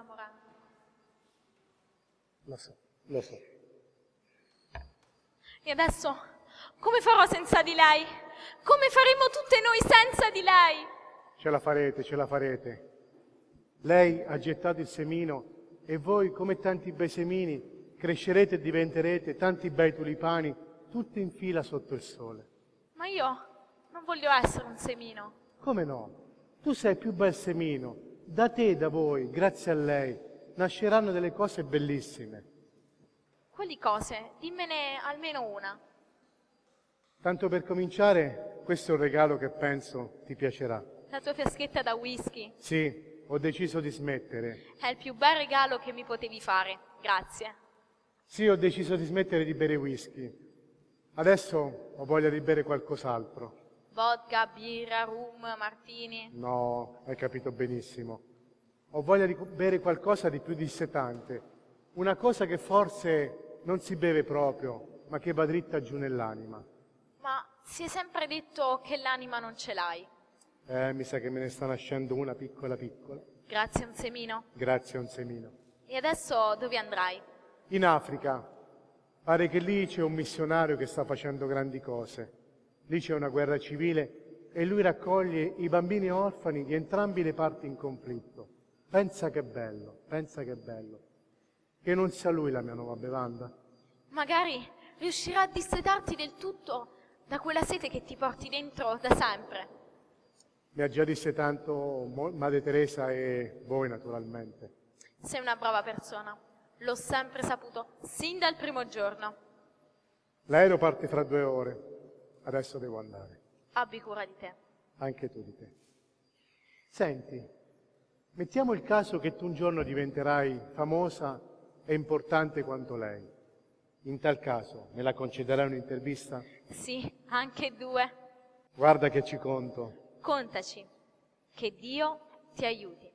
stiamo orando. Lo so, lo so. E adesso come farò senza di lei? Come faremo tutte noi senza di lei? Ce la farete, ce la farete. Lei ha gettato il semino e voi, come tanti bei semini, crescerete e diventerete tanti bei tulipani, tutti in fila sotto il sole. Ma io non voglio essere un semino. Come no? Tu sei più bel semino. Da te e da voi, grazie a lei, nasceranno delle cose bellissime. Quali cose? Dimmene almeno una. Tanto per cominciare, questo è un regalo che penso ti piacerà. La tua fiaschetta da whisky? Sì. Ho deciso di smettere. È il più bel regalo che mi potevi fare, grazie. Sì, ho deciso di smettere di bere whisky. Adesso ho voglia di bere qualcos'altro. Vodka, birra, rum, martini? No, hai capito benissimo. Ho voglia di bere qualcosa di più dissetante. Una cosa che forse non si beve proprio, ma che va dritta giù nell'anima. Ma si è sempre detto che l'anima non ce l'hai. Mi sa che me ne sta nascendo una piccola piccola. Grazie a un semino. Grazie a un semino. E adesso dove andrai? In Africa. Pare che lì c'è un missionario che sta facendo grandi cose. Lì c'è una guerra civile e lui raccoglie i bambini orfani di entrambi le parti in conflitto. Pensa che bello, pensa che bello. Che non sia lui la mia nuova bevanda. Magari riuscirà a dissetarti del tutto da quella sete che ti porti dentro da sempre. Mi ha già disse tanto Madre Teresa e voi, naturalmente. Sei una brava persona. L'ho sempre saputo, sin dal primo giorno. L'aereo parte fra 2 ore. Adesso devo andare. Abbi cura di te. Anche tu di te. Senti, mettiamo il caso che tu un giorno diventerai famosa e importante quanto lei. In tal caso, me la concederai un'intervista? Sì, anche 2. Guarda che ci conto. Contaci, che Dio ti aiuti.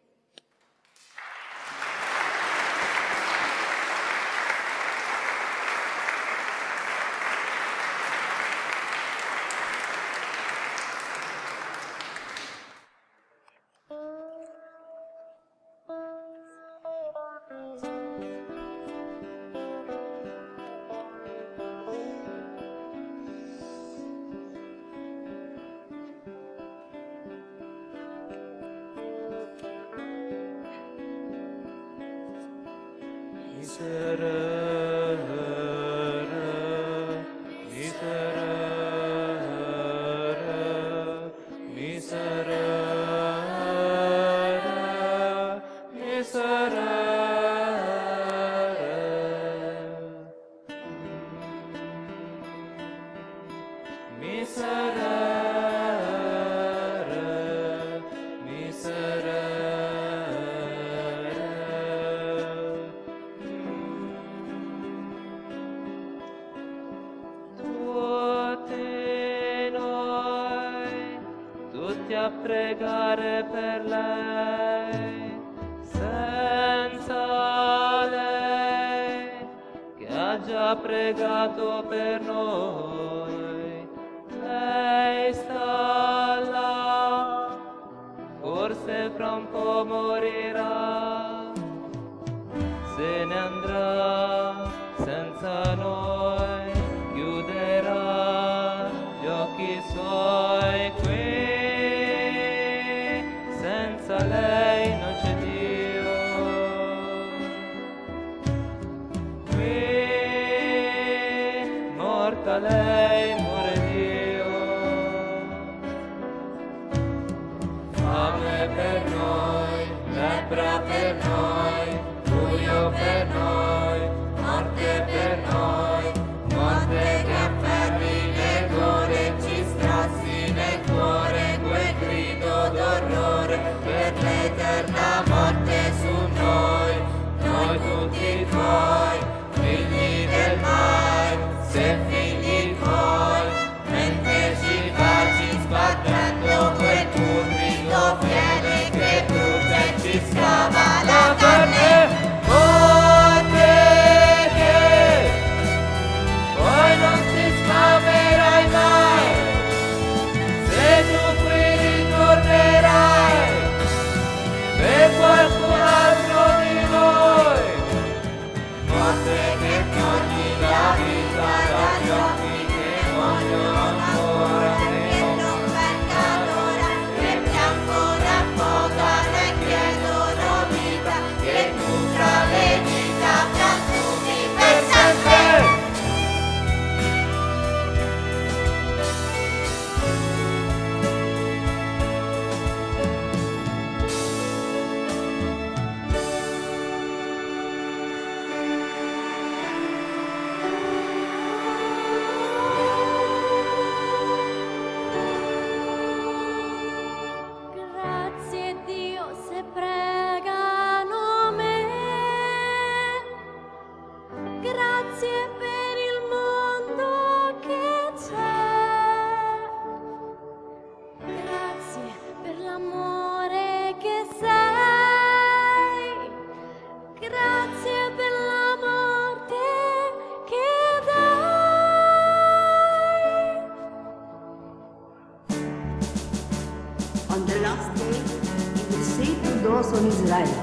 cross on his life.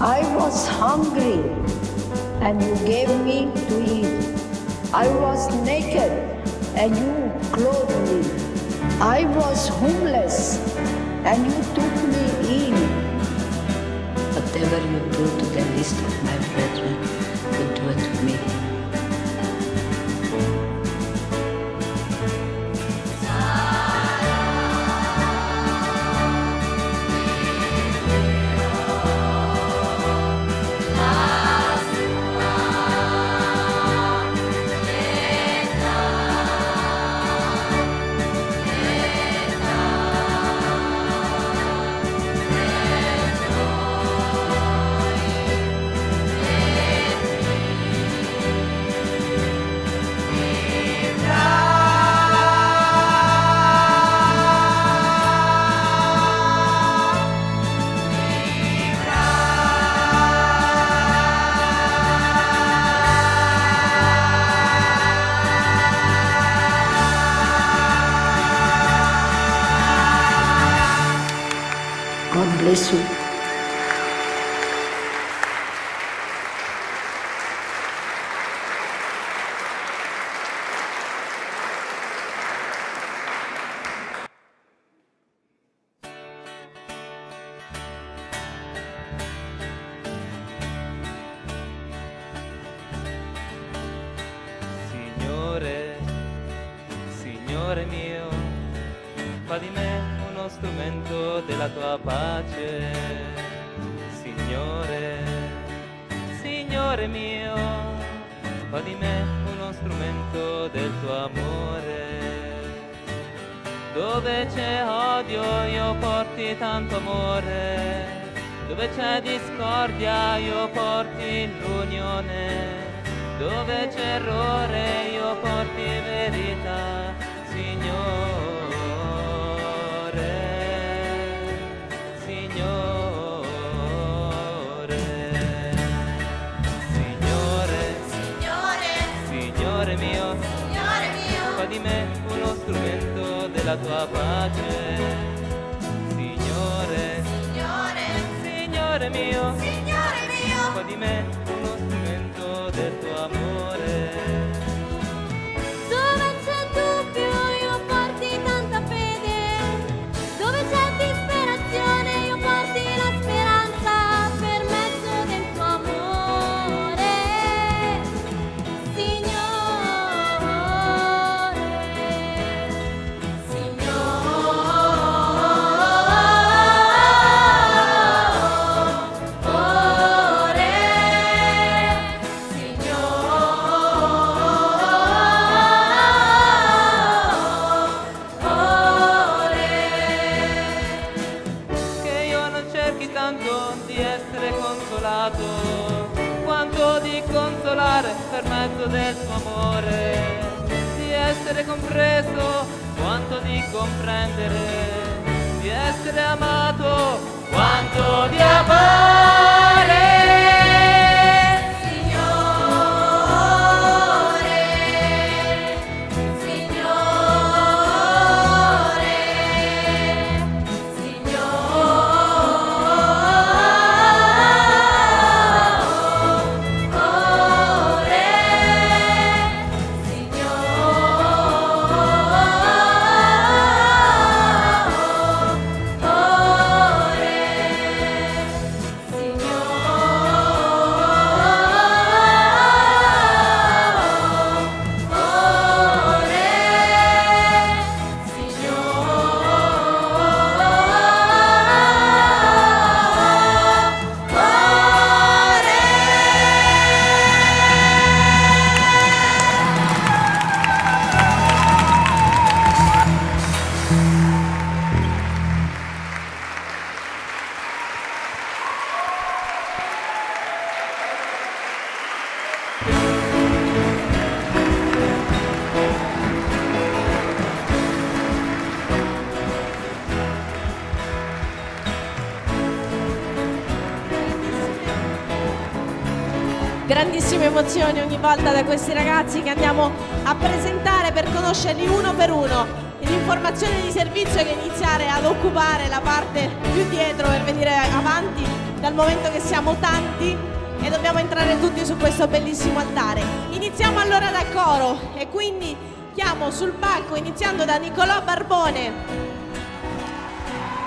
I was hungry and you gave me to eat. I was naked and you clothed me. I was homeless and you took me in. Whatever you do to the least of my brethren, you do it to me. Grandissime emozioni ogni volta da questi ragazzi che andiamo a presentare per conoscerli uno per uno. informazione di servizio che iniziare ad occupare la parte più dietro per venire avanti, dal momento che siamo tanti e dobbiamo entrare tutti su questo bellissimo altare. Iniziamo allora da coro e quindi chiamo sul palco, iniziando da Nicolò Barbone,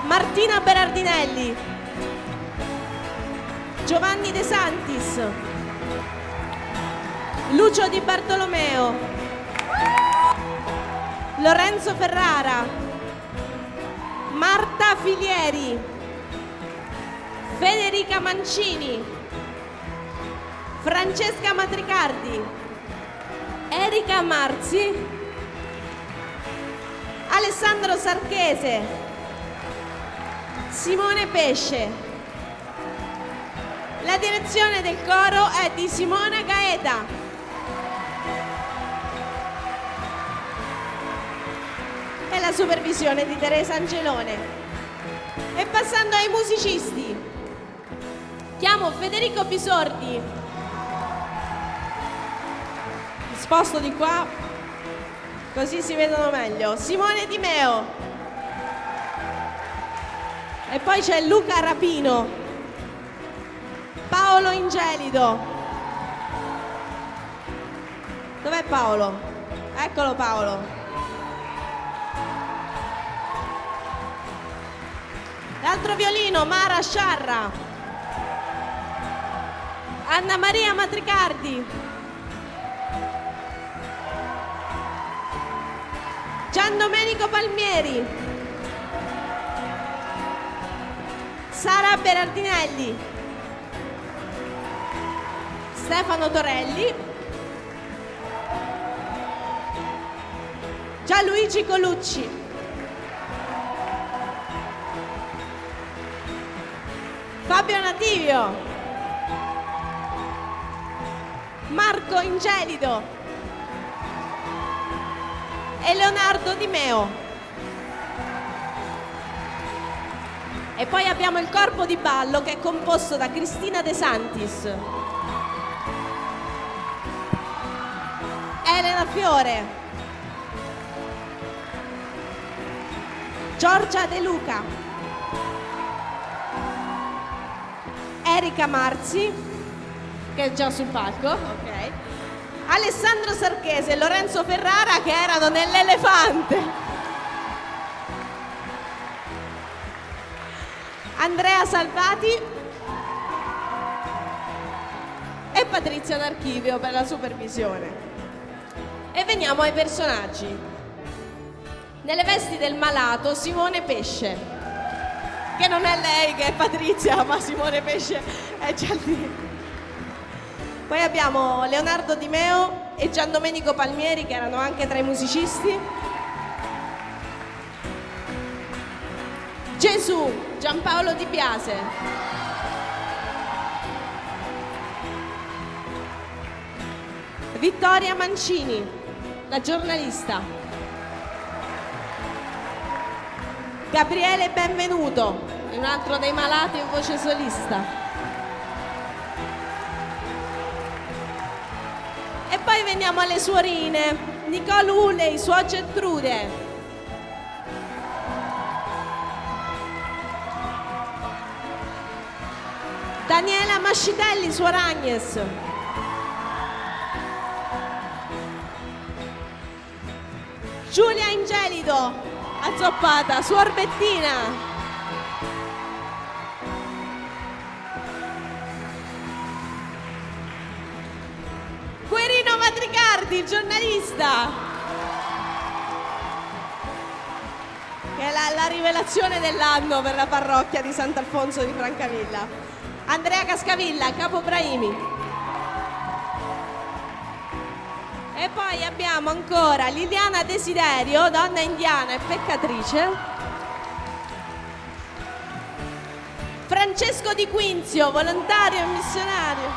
Martina Berardinelli, Giovanni De Santis, Lucio Di Bartolomeo, Lorenzo Ferrara, Marta Filieri, Federica Mancini, Francesca Matricardi, Erika Marzi, Alessandro Sarchese, Simone Pesce. La direzione del coro è di Simona Gaeta. E la supervisione di Teresa Angelone. E passando ai musicisti, chiamo Federico Bisordi. Sposto di qua, così si vedono meglio. Simone Di Meo. E poi c'è Luca Rapino. Paolo Ingelido. Dov'è Paolo? Eccolo Paolo. L'altro violino, Mara Sciarra. Anna Maria Matricardi. Gian Domenico Palmieri. Sara Berardinelli. Stefano Torelli, Gianluigi Colucci, Fabio Nativio, Marco Ingelido e Leonardo Di Meo. E poi abbiamo il corpo di ballo che è composto da Cristina De Santis, Elena Fiore, Giorgia De Luca, Erika Marzi, che è già sul palco, ok, Alessandro Sarchese e Lorenzo Ferrara, che erano nell'elefante, Andrea Salvati e Patrizia D'Archivio per la supervisione. E veniamo ai personaggi. Nelle vesti del malato, Simone Pesce, che non è lei che è Patrizia, ma Simone Pesce è già lì. Poi abbiamo Leonardo Di Meo e Gian Domenico Palmieri, che erano anche tra i musicisti. Gesù, Giampaolo Di Biase. Vittoria Mancini, la giornalista. Gabriele Benvenuto, un altro dei malati in voce solista. E poi veniamo alle suorine, Nicole Ulei, Suor Gertrude, Daniela Mascitelli, Suor Agnes, Giulia Ingelido, azzoppata, Suor Bettina, Querino Matricardi, giornalista, che è la rivelazione dell'anno per la parrocchia di Sant'Alfonso di Francavilla, Andrea Cascavilla, Capo Brahimi. E poi abbiamo ancora Liliana Desiderio, donna indiana e peccatrice, Francesco Di Quinzio, volontario e missionario,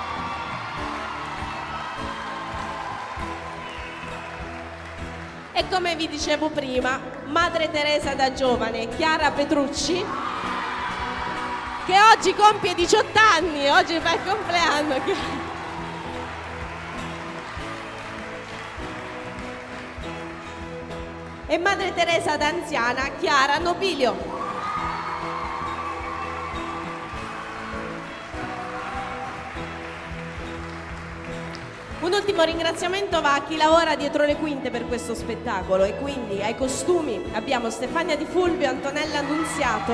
e come vi dicevo prima, Madre Teresa da giovane, Chiara Petrucci, che oggi compie 18 anni, oggi fa il compleanno, Chiara. e Madre Teresa d'Anziana Chiara Nobilio. Un ultimo ringraziamento va a chi lavora dietro le quinte per questo spettacolo, e quindi ai costumi abbiamo Stefania Di Fulvio, Antonella Annunziato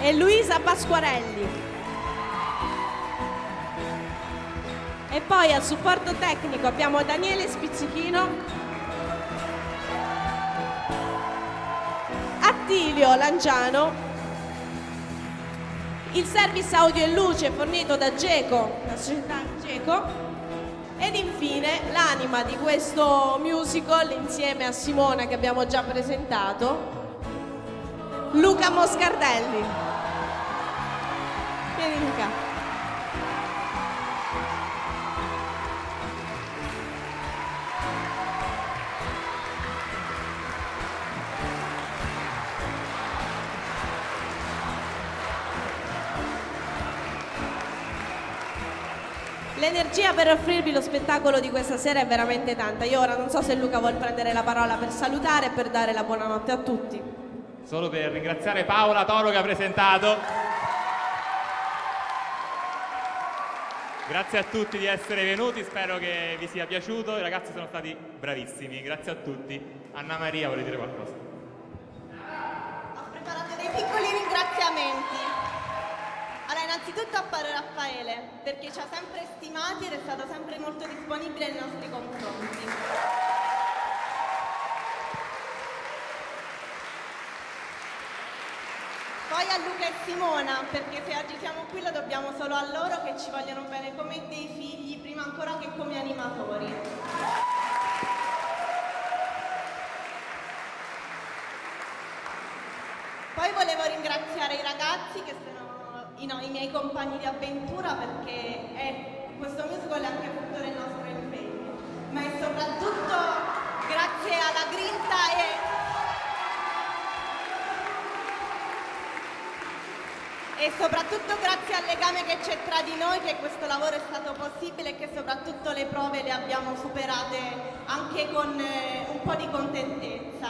e Luisa Pasquarelli. E poi al supporto tecnico abbiamo Daniele Spizzichino, Attilio Langiano. Il service audio e luce è fornito da GECO, la società GECO. Ed infine l'anima di questo musical, insieme a Simona che abbiamo già presentato, Luca Moscardelli. Vieni Luca. L'energia per offrirvi lo spettacolo di questa sera è veramente tanta. Io ora non so se Luca vuol prendere la parola per salutare e per dare la buonanotte a tutti. Solo per ringraziare Paola Toro che ha presentato. Grazie a tutti di essere venuti, spero che vi sia piaciuto. I ragazzi sono stati bravissimi, grazie a tutti. Anna Maria, vuole dire qualcosa? Ho preparato dei piccoli ringraziamenti. Allora, innanzitutto a Padre Raffaele, perché ci ha sempre stimati ed è stato sempre molto disponibile nei nostri confronti. Poi a Luca e Simona, perché se oggi siamo qui lo dobbiamo solo a loro, che ci vogliono bene come dei figli, prima ancora che come animatori. Poi volevo ringraziare i ragazzi che sono i miei compagni di avventura, perché questo musical è anche frutto del nostro impegno, ma è soprattutto grazie alla grinta e soprattutto grazie al legame che c'è tra di noi che questo lavoro è stato possibile, e che soprattutto le prove le abbiamo superate anche con un po' di contentezza.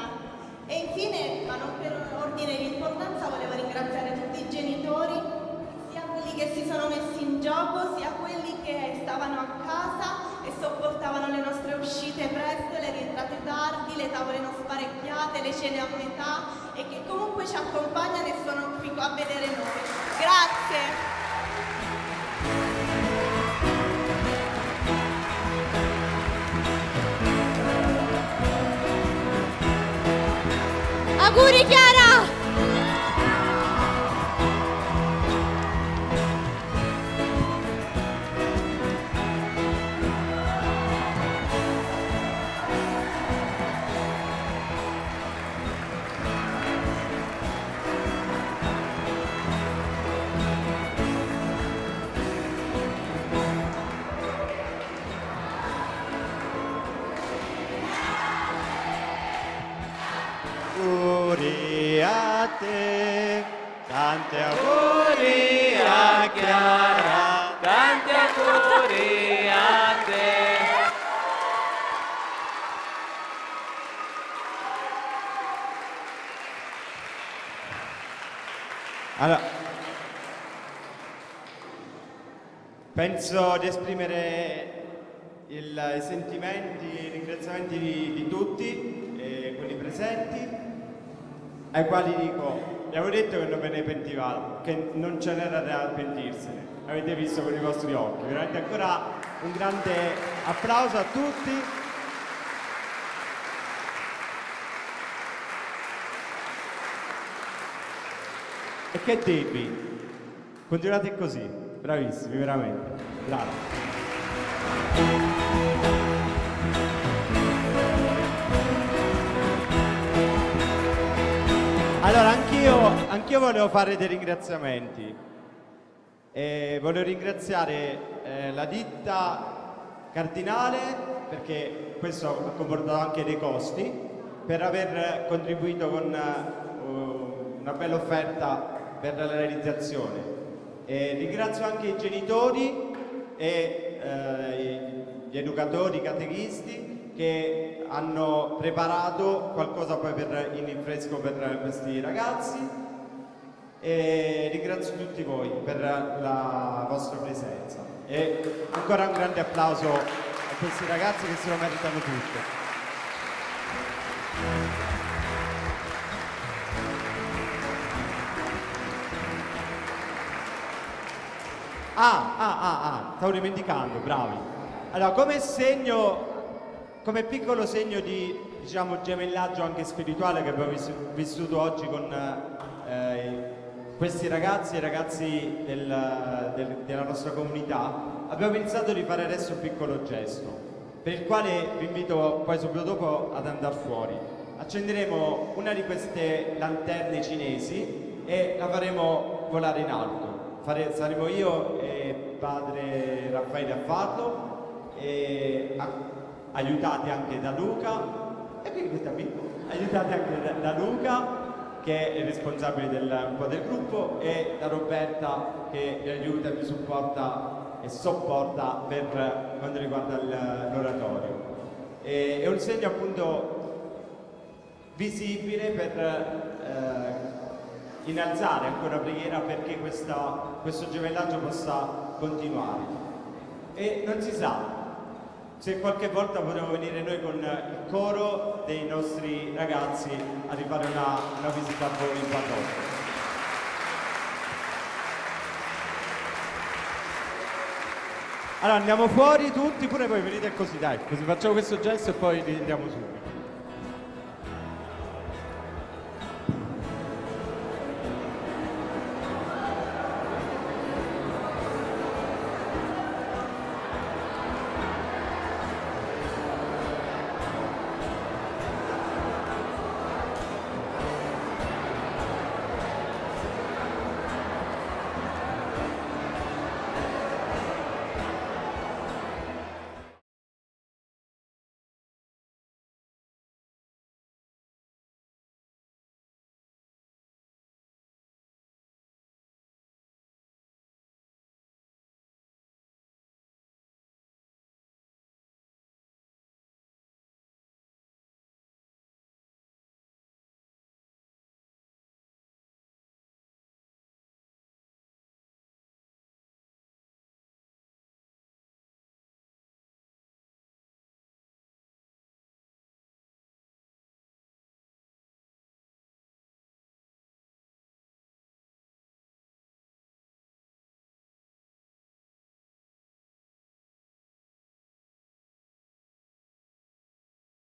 E infine, ma non per ordine di importanza, volevo ringraziare tutti i genitori, sia quelli che si sono messi in gioco, sia quelli che stavano a casa e sopportavano le nostre uscite presto, le rientrate tardi, le tavole non sparecchiate, le cene a metà, e che comunque ci accompagnano e sono qui a vedere noi. Grazie! Auguri Chiara! Tanti auguri a Chiara, tanti auguri a te. Allora, penso di esprimere i sentimenti, i ringraziamenti di tutti quelli presenti, ai quali dico: vi avevo detto che non ve ne pentivate, che non ce n'era da pentirsene, l'avete visto con i vostri occhi. Veramente ancora un grande applauso a tutti. E che tempi, continuate così, bravissimi, veramente, bravo. Allora, anch'io volevo fare dei ringraziamenti. Volevo ringraziare la ditta Cardinale, perché questo ha comportato anche dei costi, per aver contribuito con una bella offerta per la realizzazione. Ringrazio anche i genitori e gli educatori, i catechisti che hanno preparato qualcosa poi in rinfresco per questi ragazzi, e ringrazio tutti voi per la vostra presenza e ancora un grande applauso a questi ragazzi che se lo meritano tutti. Stavo dimenticando, bravi. Allora, come segno, come piccolo segno di, diciamo, gemellaggio anche spirituale che abbiamo vissuto oggi con questi ragazzi e ragazzi della nostra comunità, abbiamo pensato di fare adesso un piccolo gesto per il quale vi invito poi subito dopo ad andare fuori. Accenderemo una di queste lanterne cinesi e la faremo volare in alto. Saremo io e Padre Raffaele a farlo, e aiutati anche da Luca, e quindi questo amico, aiutati anche da Luca che è responsabile un po' del gruppo, e da Roberta che mi aiuta, mi supporta e sopporta per quanto riguarda l'oratorio. È un segno appunto visibile per innalzare ancora preghiera perché questo gemellaggio possa continuare, e non si sa se qualche volta potremo venire noi con il coro dei nostri ragazzi a rifare una visita a voi in parrocchia. Allora andiamo fuori tutti, pure voi venite così, dai, così facciamo questo gesto e poi rientriamo subito.